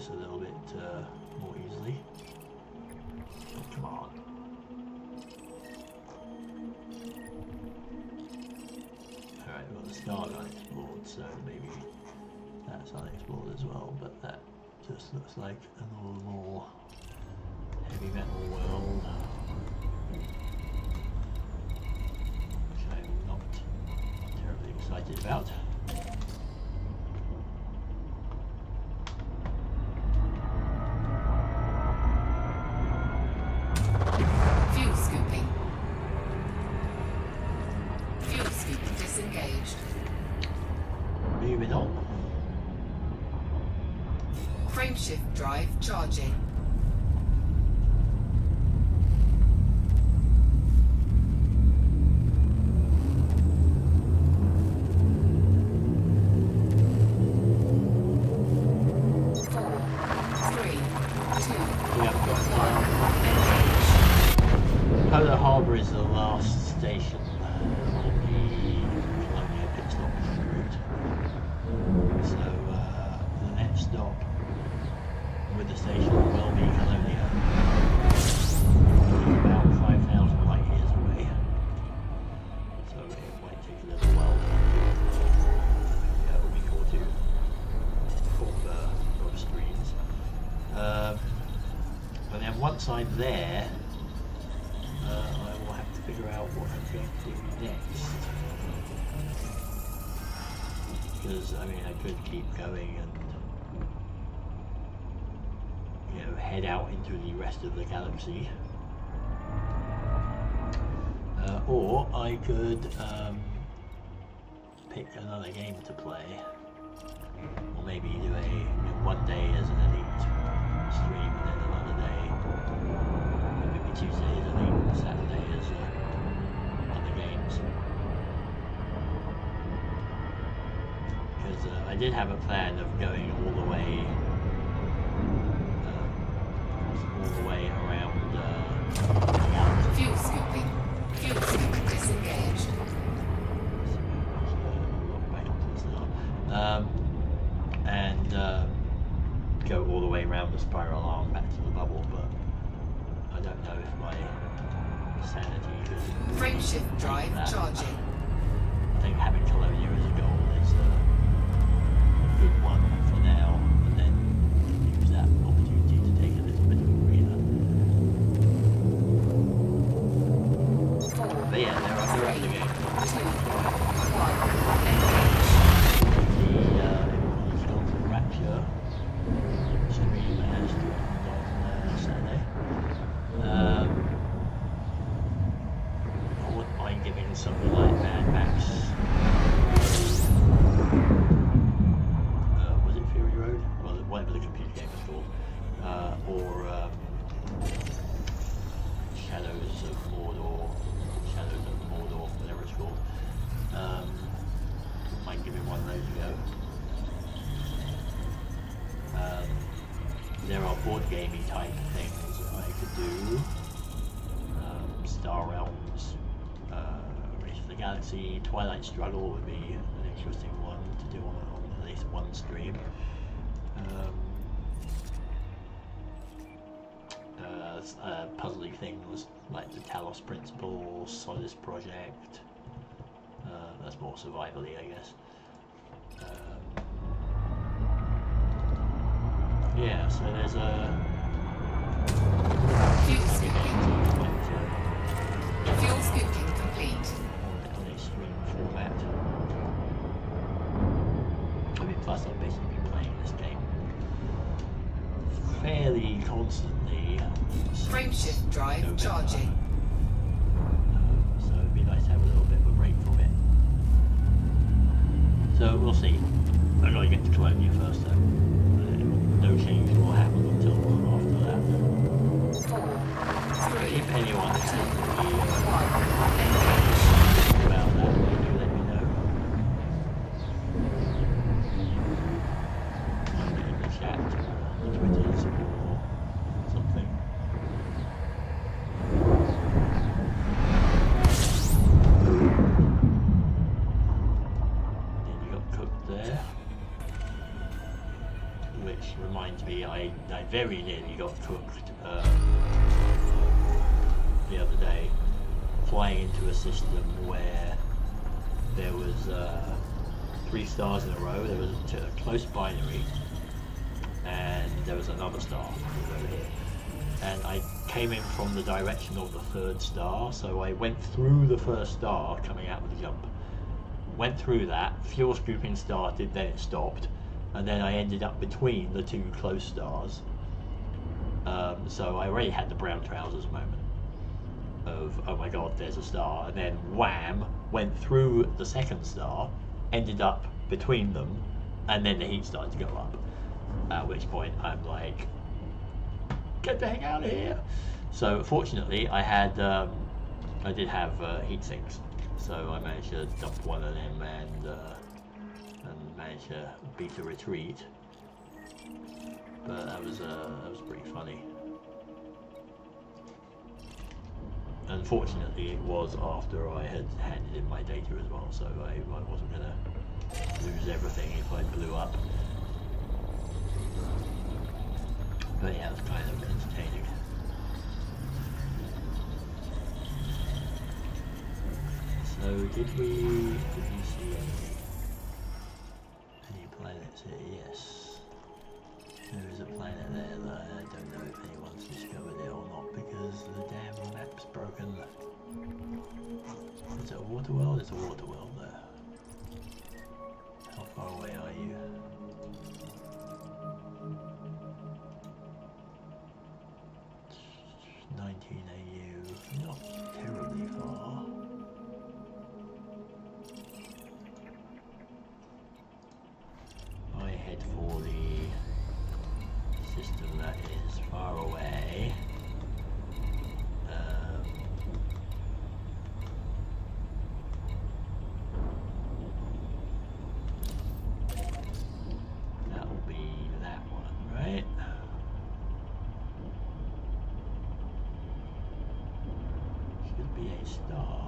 A little bit more easily. Come on. Alright, well the star's unexplored, so maybe that's unexplored as well, but that just looks like a normal heavy metal world. Which I'm not terribly excited about. Charging. I'm there, I will have to figure out what I'm going to do next, because I mean I could keep going and, you know, head out into the rest of the galaxy, or I could pick another game to play, or maybe do a one day as an Elite stream and then another day. Tuesdays, I think, Saturday is other games. Because I did have a plan of going all the way around the galaxy. Fuel scooping disengaged. And go all the way around the spiral arm back to the bubble, but I don't know if my sanity is... Frameshift drive charging. I think having Colonia as a goal is a good one for now, and then use that opportunity to take a little bit of a breather. But yeah, there are other games. The Skeletal Rapture stream has on Saturday. I wouldn't mind giving something like Mad Max. Was it Fury Road? Well, whatever the computer game was called. Or Shadows of Mordor. Shadows of Mordor, whatever it's called. I wouldn't mind giving one of those a go. There are board gaming type things I could do. Star Realms, Race for the Galaxy, Twilight Struggle would be an interesting one to do on at least one stream. Puzzly things like the Talos Principles, Solus Project, that's more survivally, I guess. Yeah, so there's a... Fuel scooping. Fuel scooping complete. On a stream format. I mean, plus I've basically been playing this game fairly constantly. Frameshift drive November. Charging. So it'd be nice to have a little bit of a break from it. So we'll see. I've got to get to Colonia first, though. No change will happen until after that. If anyone has any questions about that, do let me know. Either in the chat or on the Twitters or something. Then you got cooked there. Which reminds me, I very nearly got cooked. the other day flying into a system where there was 3 stars in a row. There was a close binary and there was another star over here, and I came in from the direction of the 3rd star, so I went through the 1st star coming out with a jump, went through that, fuel scooping started, then it stopped, and then I ended up between the 2 close stars. So I already had the brown trousers moment of, oh my god, there's a star, and then wham, went through the 2nd star, ended up between them, and then the heat started to go up, at which point I'm like, get the heck out of here. So fortunately I had I did have heat sinks, so I managed to dump one of them and managed to beat a retreat. But that was pretty funny. Unfortunately, it was after I had handed in my data as well, so I wasn't gonna lose everything if I blew up. But yeah, it was kind of entertaining. So did we see any planets here? Yes. There is a planet there that I don't know if anyone's discovered it or not because the damn map's broken. Is it a water world? It's a water world there. How far away are you? $19 AU. Not terribly far. I head for the system that is far away. That will be that one, right? Should be a star.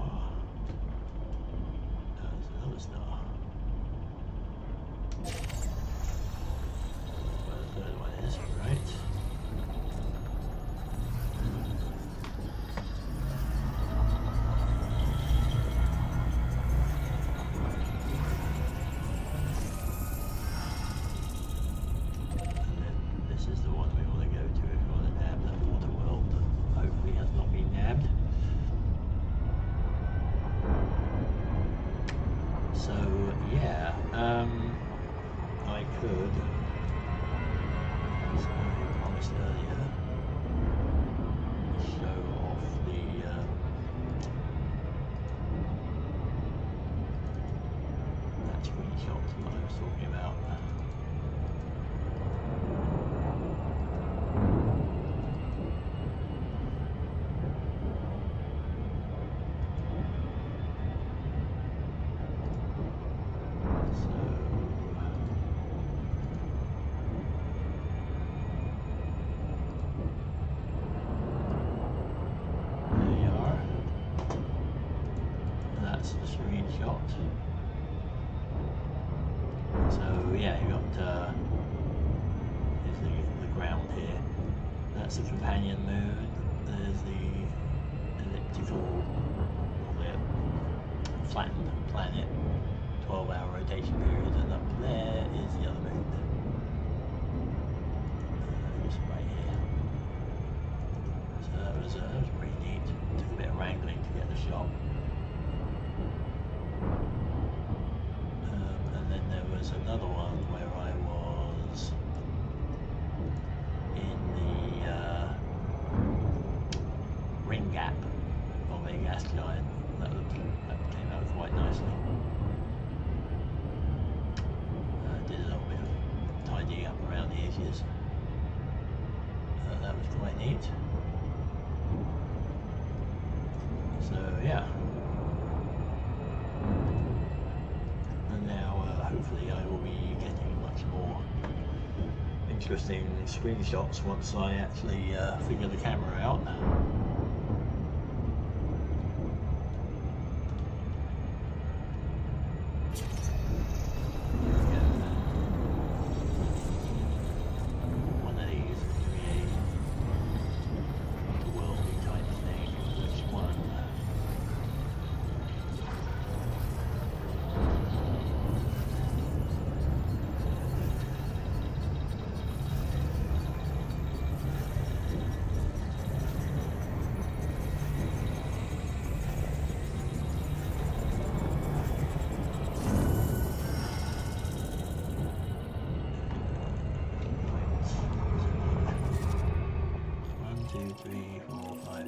No, there's another star. Interesting screenshots once I actually figure the camera out. One of these is a worldy type thing, which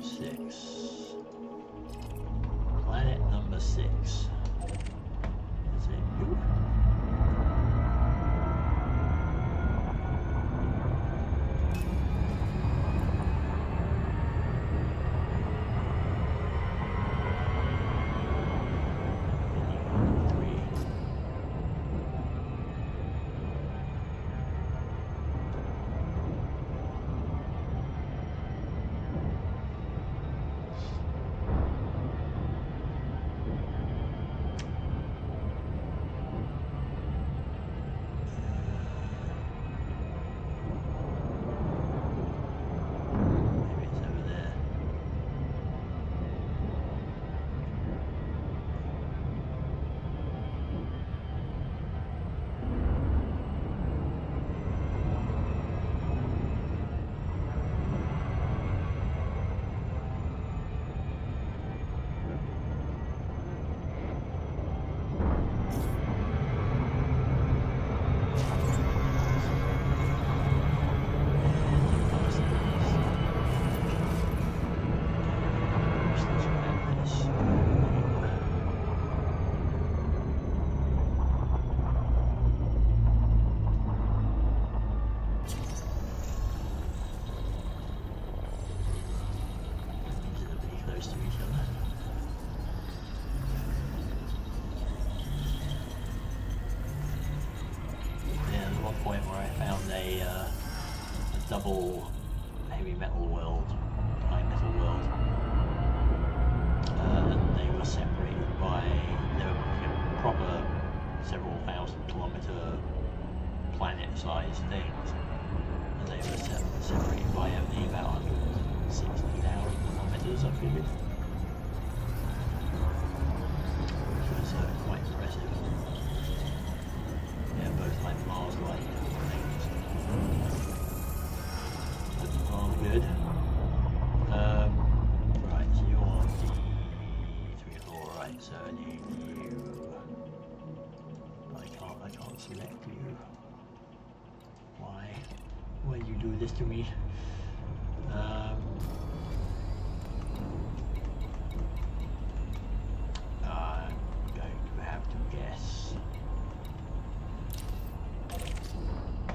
6. Planet number 6. Is it you? To me. I'm going to have to guess.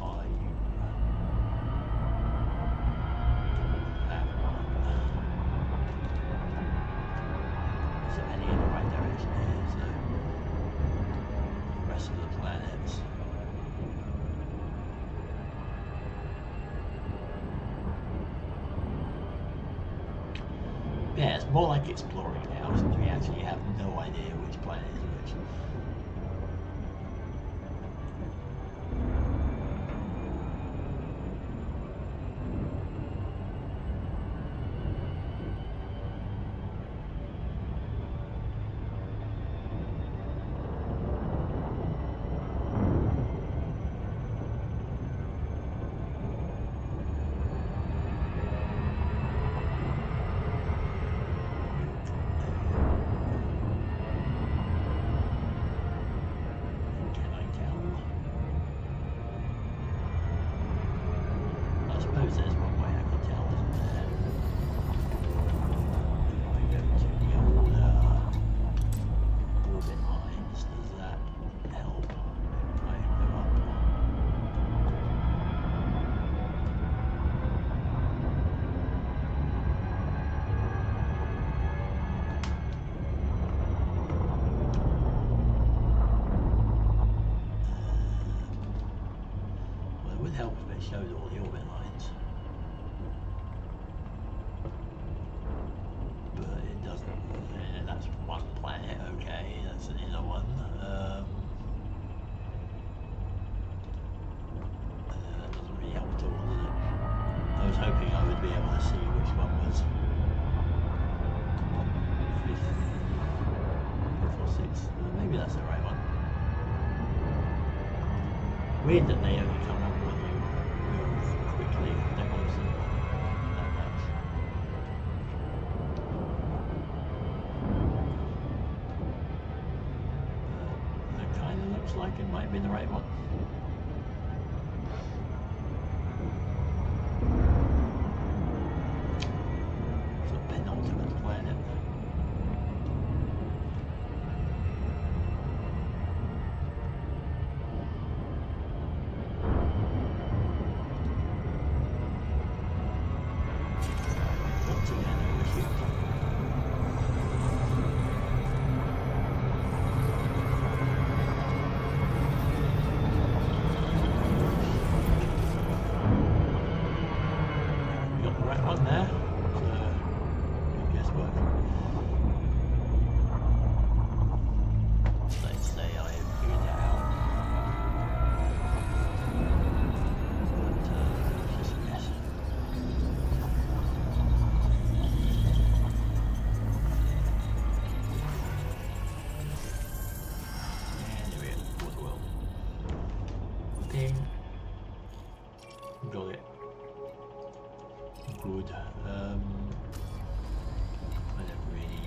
Are you that one? Is it any in the right direction? Is the rest of the planets? Yeah, it's more like exploring now, since we actually have no idea which planet is which. Shows all the orbit lines, but it doesn't. Yeah, that's one planet, okay, that's another one. That doesn't really help at all, does it? I was hoping I would be able to see which one was 5th or 6th. Maybe that's the right one. Weird that they only come up with you quickly. That was that much. That kind of looks like it might be the right one. So Got it. Good. I'm not really...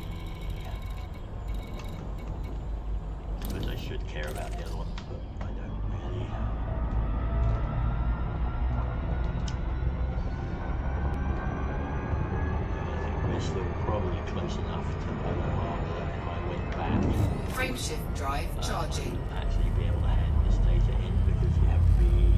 I suppose I should care about the other one, but I don't really... I think we're still probably close enough to Polo Harbour that if I went back... Frameshift drive charging. I wouldn't actually be able to hand this data in because you have to be...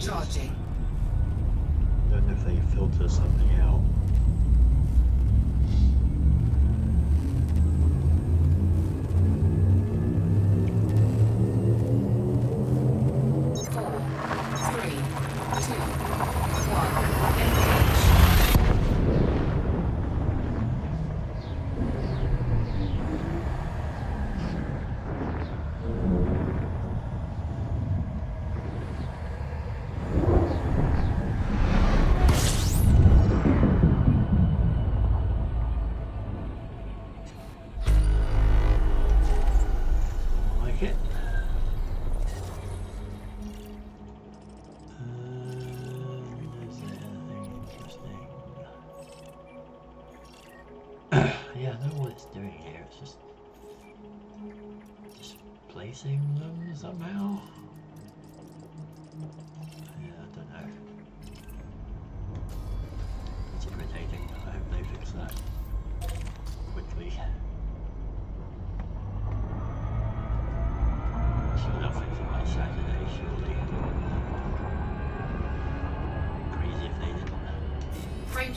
charging. I don't know if they filter something out.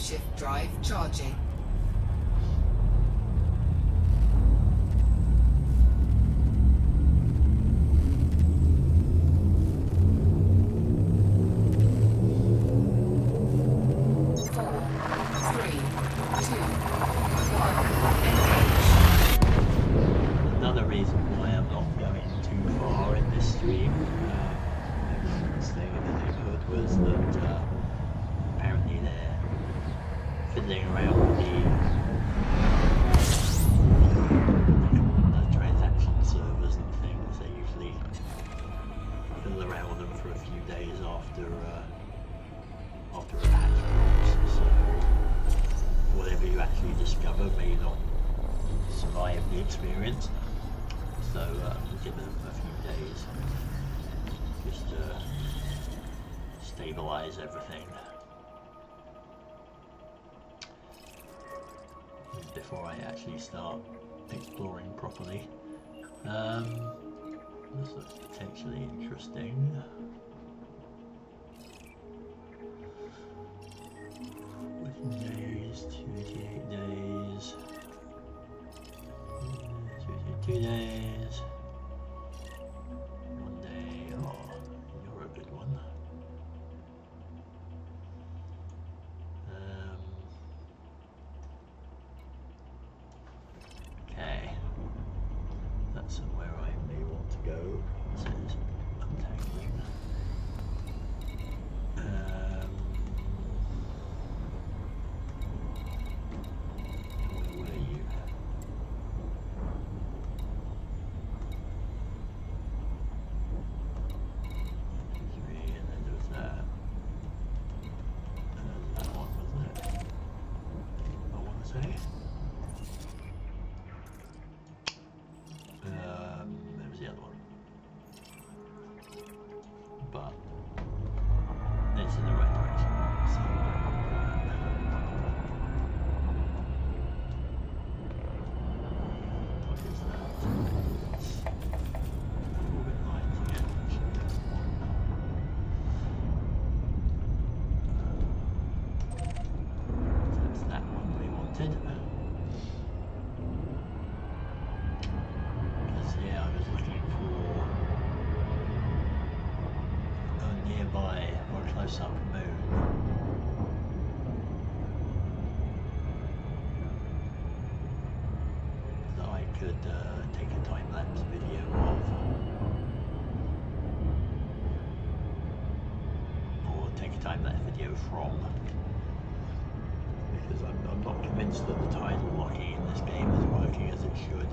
Shift drive charging. Before I actually start exploring properly. This looks potentially interesting. Working days, 288 days, 282 days, 1 day, oh, you're a good one. Somewhere I may want to go. It says untangling. nearby or a close-up moon. Could take a time-lapse video of, or take a time-lapse video from, because I'm not convinced that the title locking in this game is working as it should.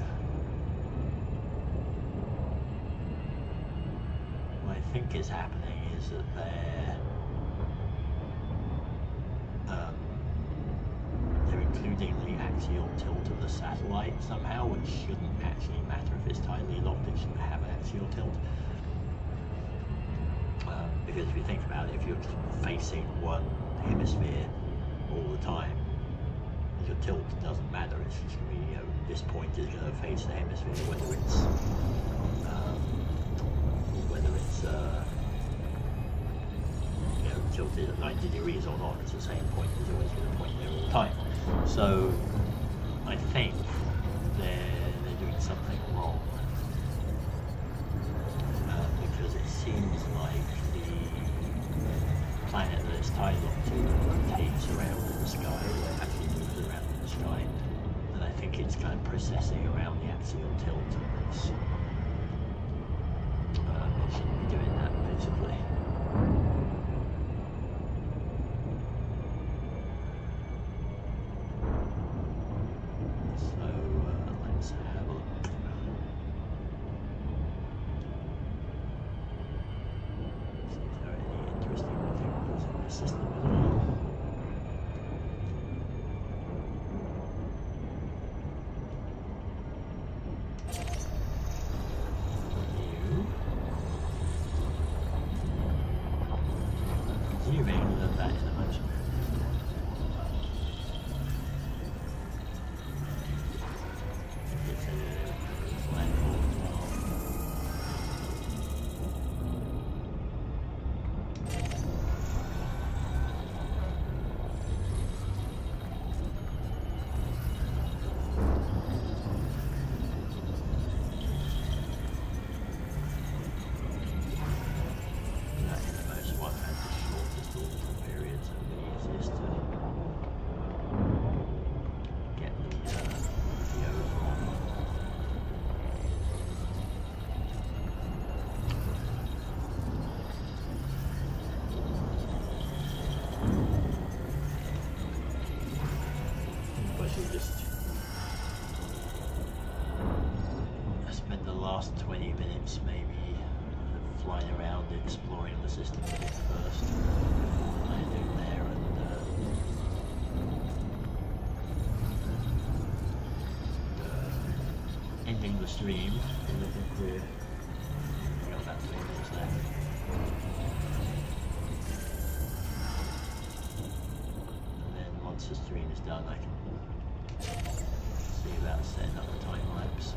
What I think is happening is that they're including the axial tilt of the satellite somehow, which shouldn't actually matter if it's tightly locked. It shouldn't have an axial tilt. Because if you think about it, if you're facing one hemisphere all the time, your tilt doesn't matter. It's just going to be, this point is going to face the hemisphere, whether it's tilted at 90 degrees or not, it's the same point, it's always going to point there all the time. So I think they're doing something wrong, because it seems like the planet that it's tied up to rotates around in the sky, or actually moves around in the sky, and I think it's kind of processing around the axial tilt of this. It shouldn't be doing that, basically. The stream, and I think we've got about 3 minutes left. And then once the stream is done, I can see about setting up a time lapse.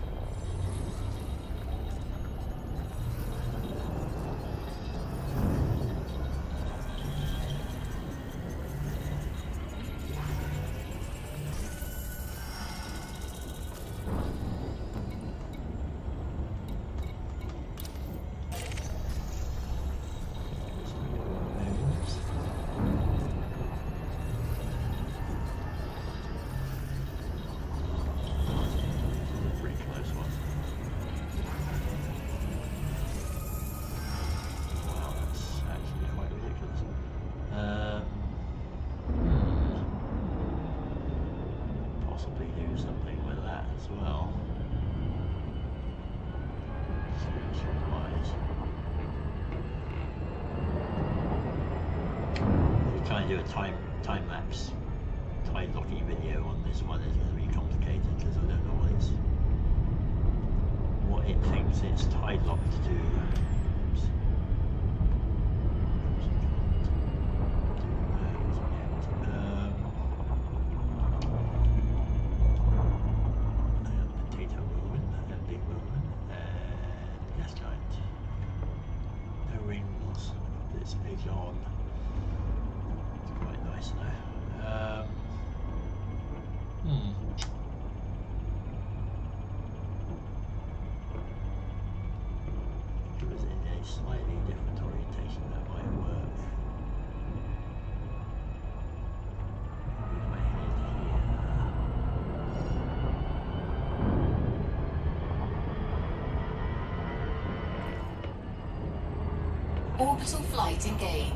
Do a time-lapse time-locking video on this one is going to be complicated, because I don't know what it thinks it's time-locked to do. Slightly different orientation that way. Orbital flight engaged.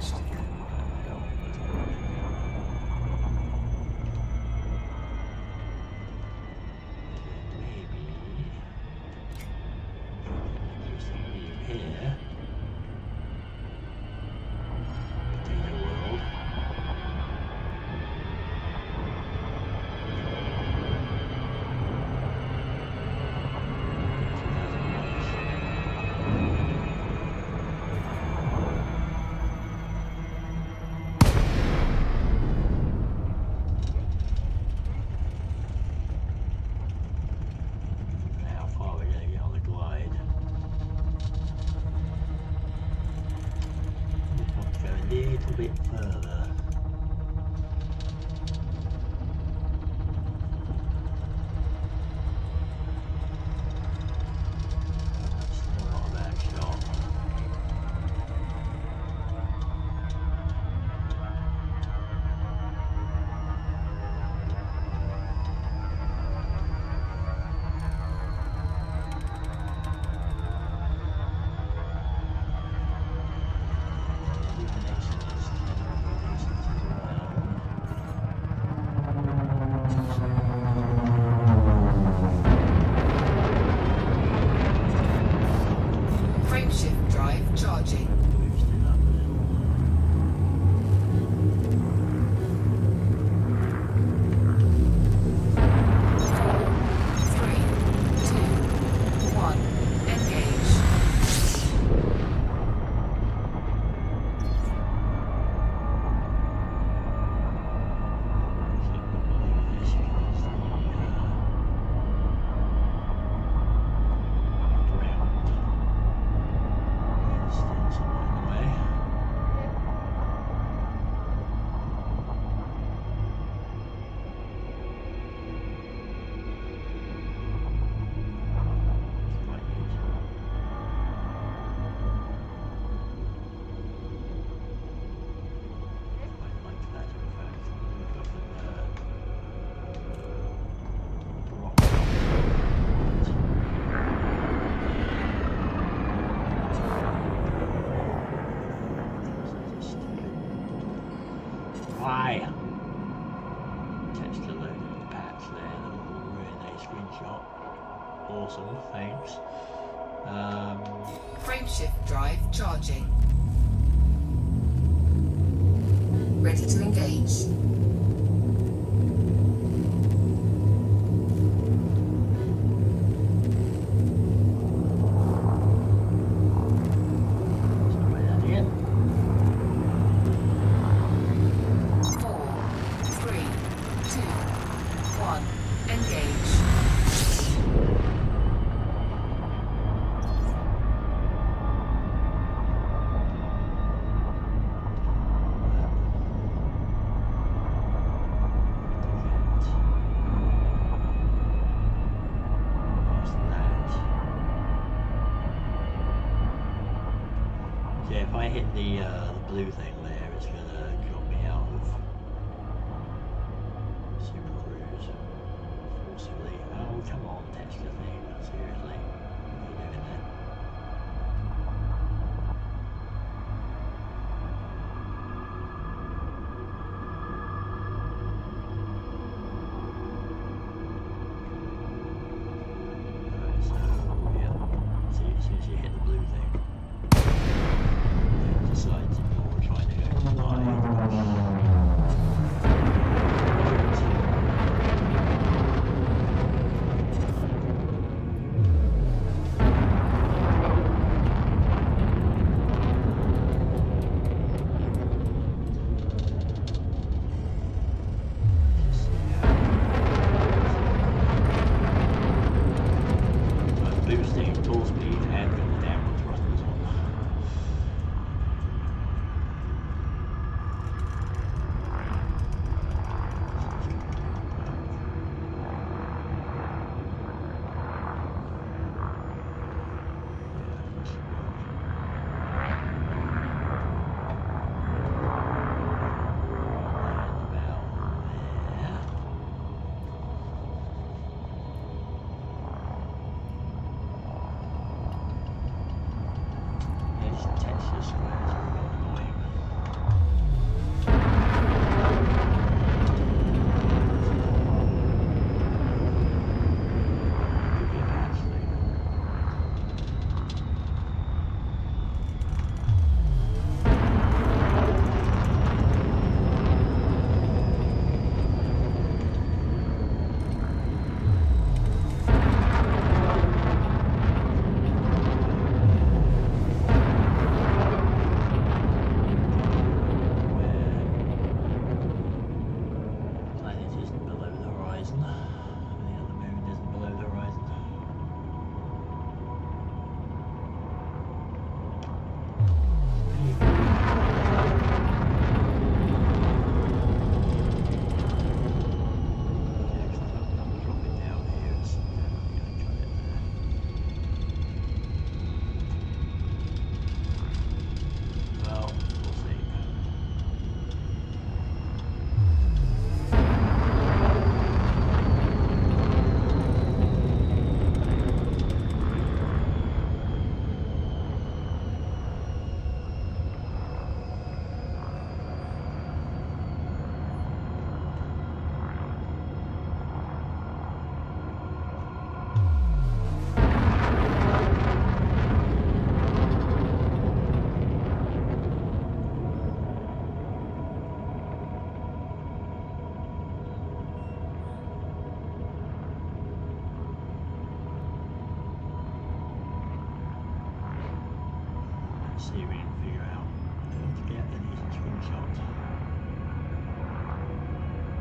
see if we can figure out how to get any screenshots.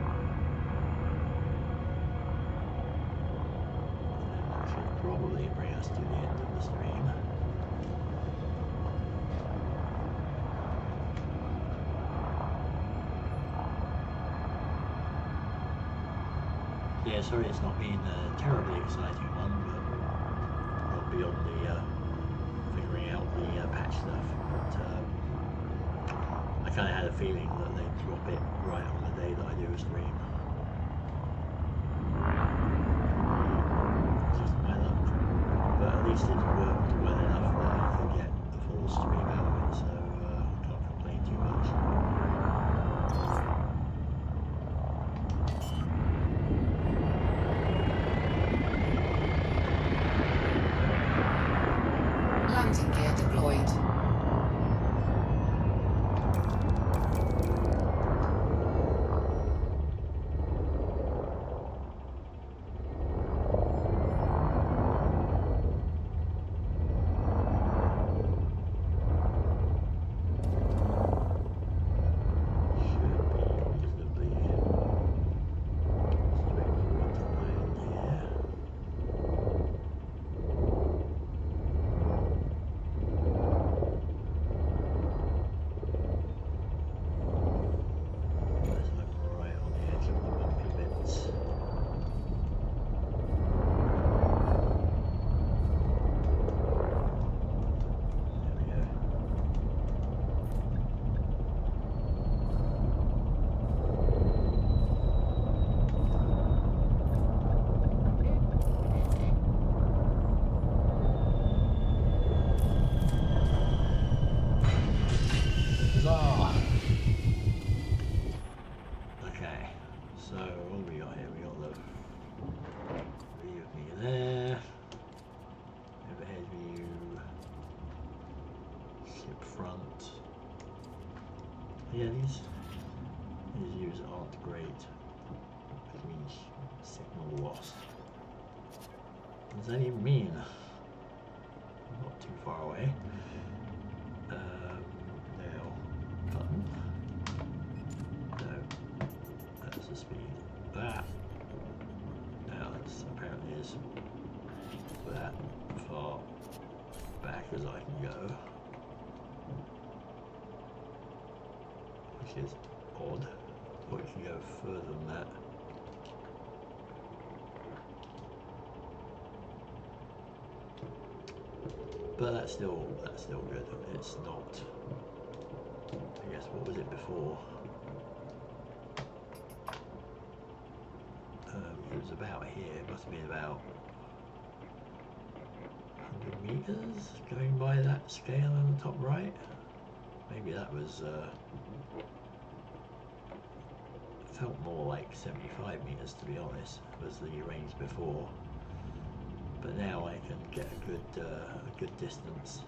And that should probably bring us to the end of the stream. Yeah, sorry it's not been a terribly exciting one, but not beyond the figuring out the patch stuff, but I kind of had a feeling that they'd drop it right on the day that I do a stream. Just my luck, but at least it's worked well enough that I could get the full stream out of it, so I can't complain too much. Does that even mean? I'm not too far away. Now, button. No, that's the speed. That. Now, this apparently is that far back as I can go. Which is odd. I thought you can go further than that. But that's still good. It's not, I guess, what was it before? It was about here. It must have been about 100 meters going by that scale on the top right. Maybe that was, it felt more like 75 meters to be honest, was the range before. But now I can get a good distance.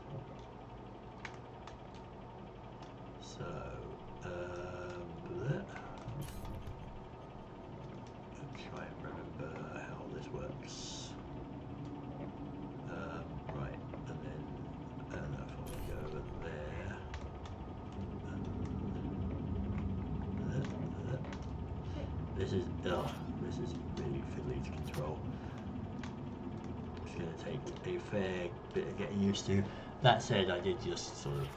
So let's try and remember how this works. Right, and then I don't know if I want to go over there. This is really fiddly to control. Going to take a fair bit of getting used to. That said, I did just sort of,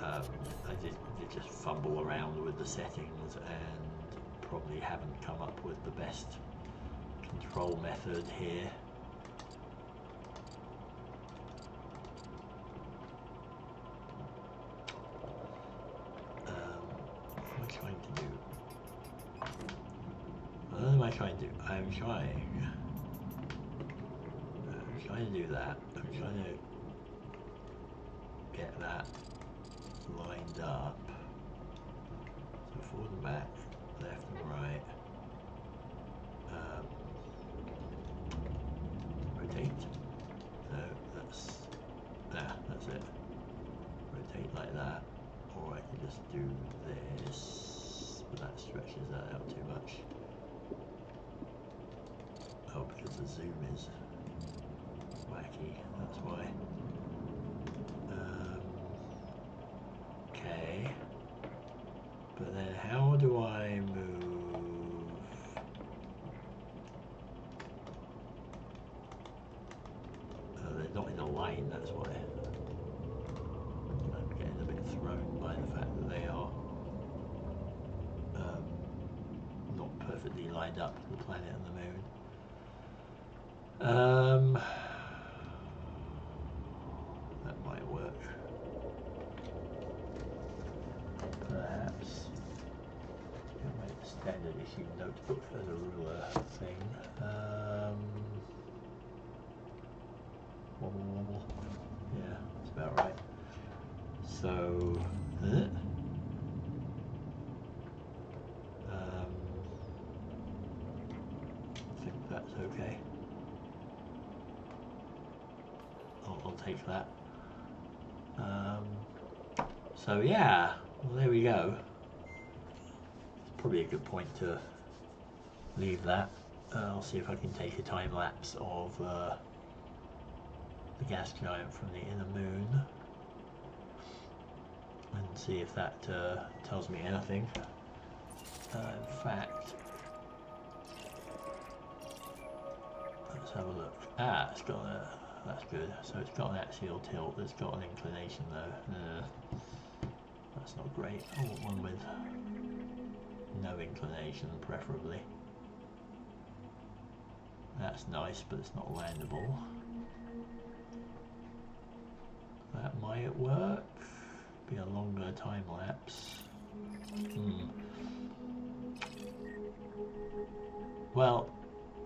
I did just fumble around with the settings and probably haven't come up with the best control method here. What am I trying to do? What am I trying to do? I'm trying to do that. I'm trying to get that lined up. So forward and back, left and right. Rotate. So that's it. Rotate like that. Or I can just do this, but that stretches that out too much. Oh, because the zoom is wacky, that's why. do I move? Oh, they're not in a line, that's why. I'm getting a bit thrown by the fact that they are not perfectly lined up, the planet and the moon. That might work. Perhaps I'll make the standard issue notebook as a ruler thing. Wobble wobble. Yeah, that's about right. So I think that's okay. I'll take that. So yeah, well, there we go. It's probably a good point to leave that. I'll see if I can take a time lapse of the gas giant from the inner moon and see if that tells me anything. In fact, let's have a look. Ah, it's got a, that's good. So it's got an axial tilt, it's got an inclination though. That's not great. I want one with no inclination, preferably. That's nice, but it's not landable. That might work. Be a longer time lapse. Well,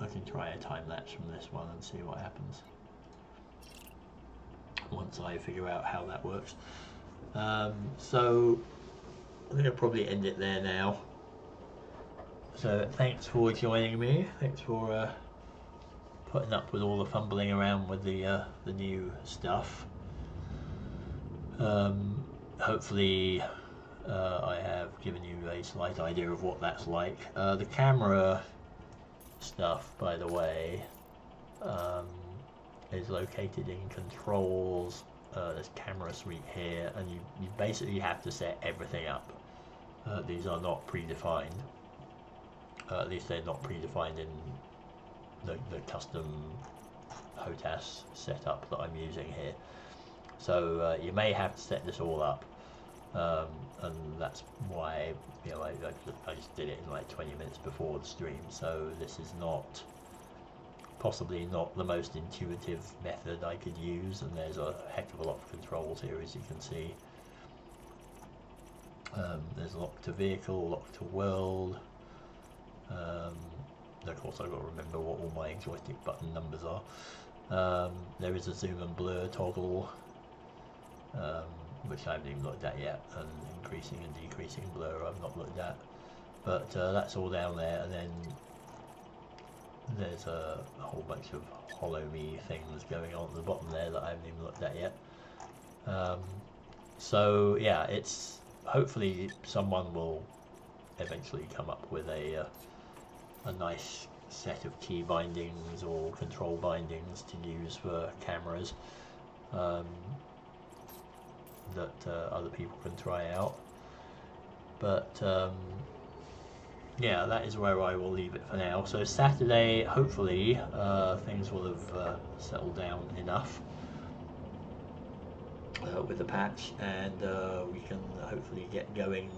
I can try a time lapse from this one and see what happens once I figure out how that works. So I'm going to probably end it there now. So thanks for joining me. Thanks for putting up with all the fumbling around with the new stuff. Hopefully I have given you a slight idea of what that's like. The camera stuff, by the way, is located in controls. There's camera suite here, and you basically have to set everything up. These are not predefined, at least they're not predefined in the custom HOTAS setup that I'm using here. So you may have to set this all up, and that's why, you know, I just did it in like 20 minutes before the stream, so this is not possibly not the most intuitive method I could use, and there's a heck of a lot of controls here, as you can see. There's lock to vehicle, lock to world, and of course I've got to remember what all my exotic button numbers are. There is a zoom and blur toggle, which I haven't even looked at yet, and increasing and decreasing blur I've not looked at, but that's all down there. And then there's a whole bunch of hollow me things going on at the bottom there that I haven't even looked at yet. So yeah, it's hopefully someone will eventually come up with a nice set of key bindings or control bindings to use for cameras that other people can try out. But yeah, that is where I will leave it for now. So Saturday, hopefully, things will have settled down enough with the patch, and we can hopefully get going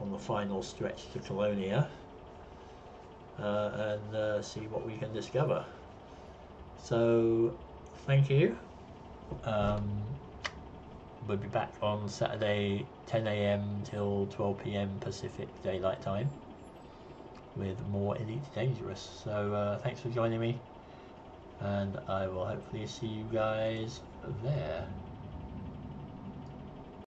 on the final stretch to Colonia and see what we can discover. So, thank you. We'll be back on Saturday 10 AM till 12 PM Pacific Daylight Time with more Elite Dangerous. So thanks for joining me, and I will hopefully see you guys there.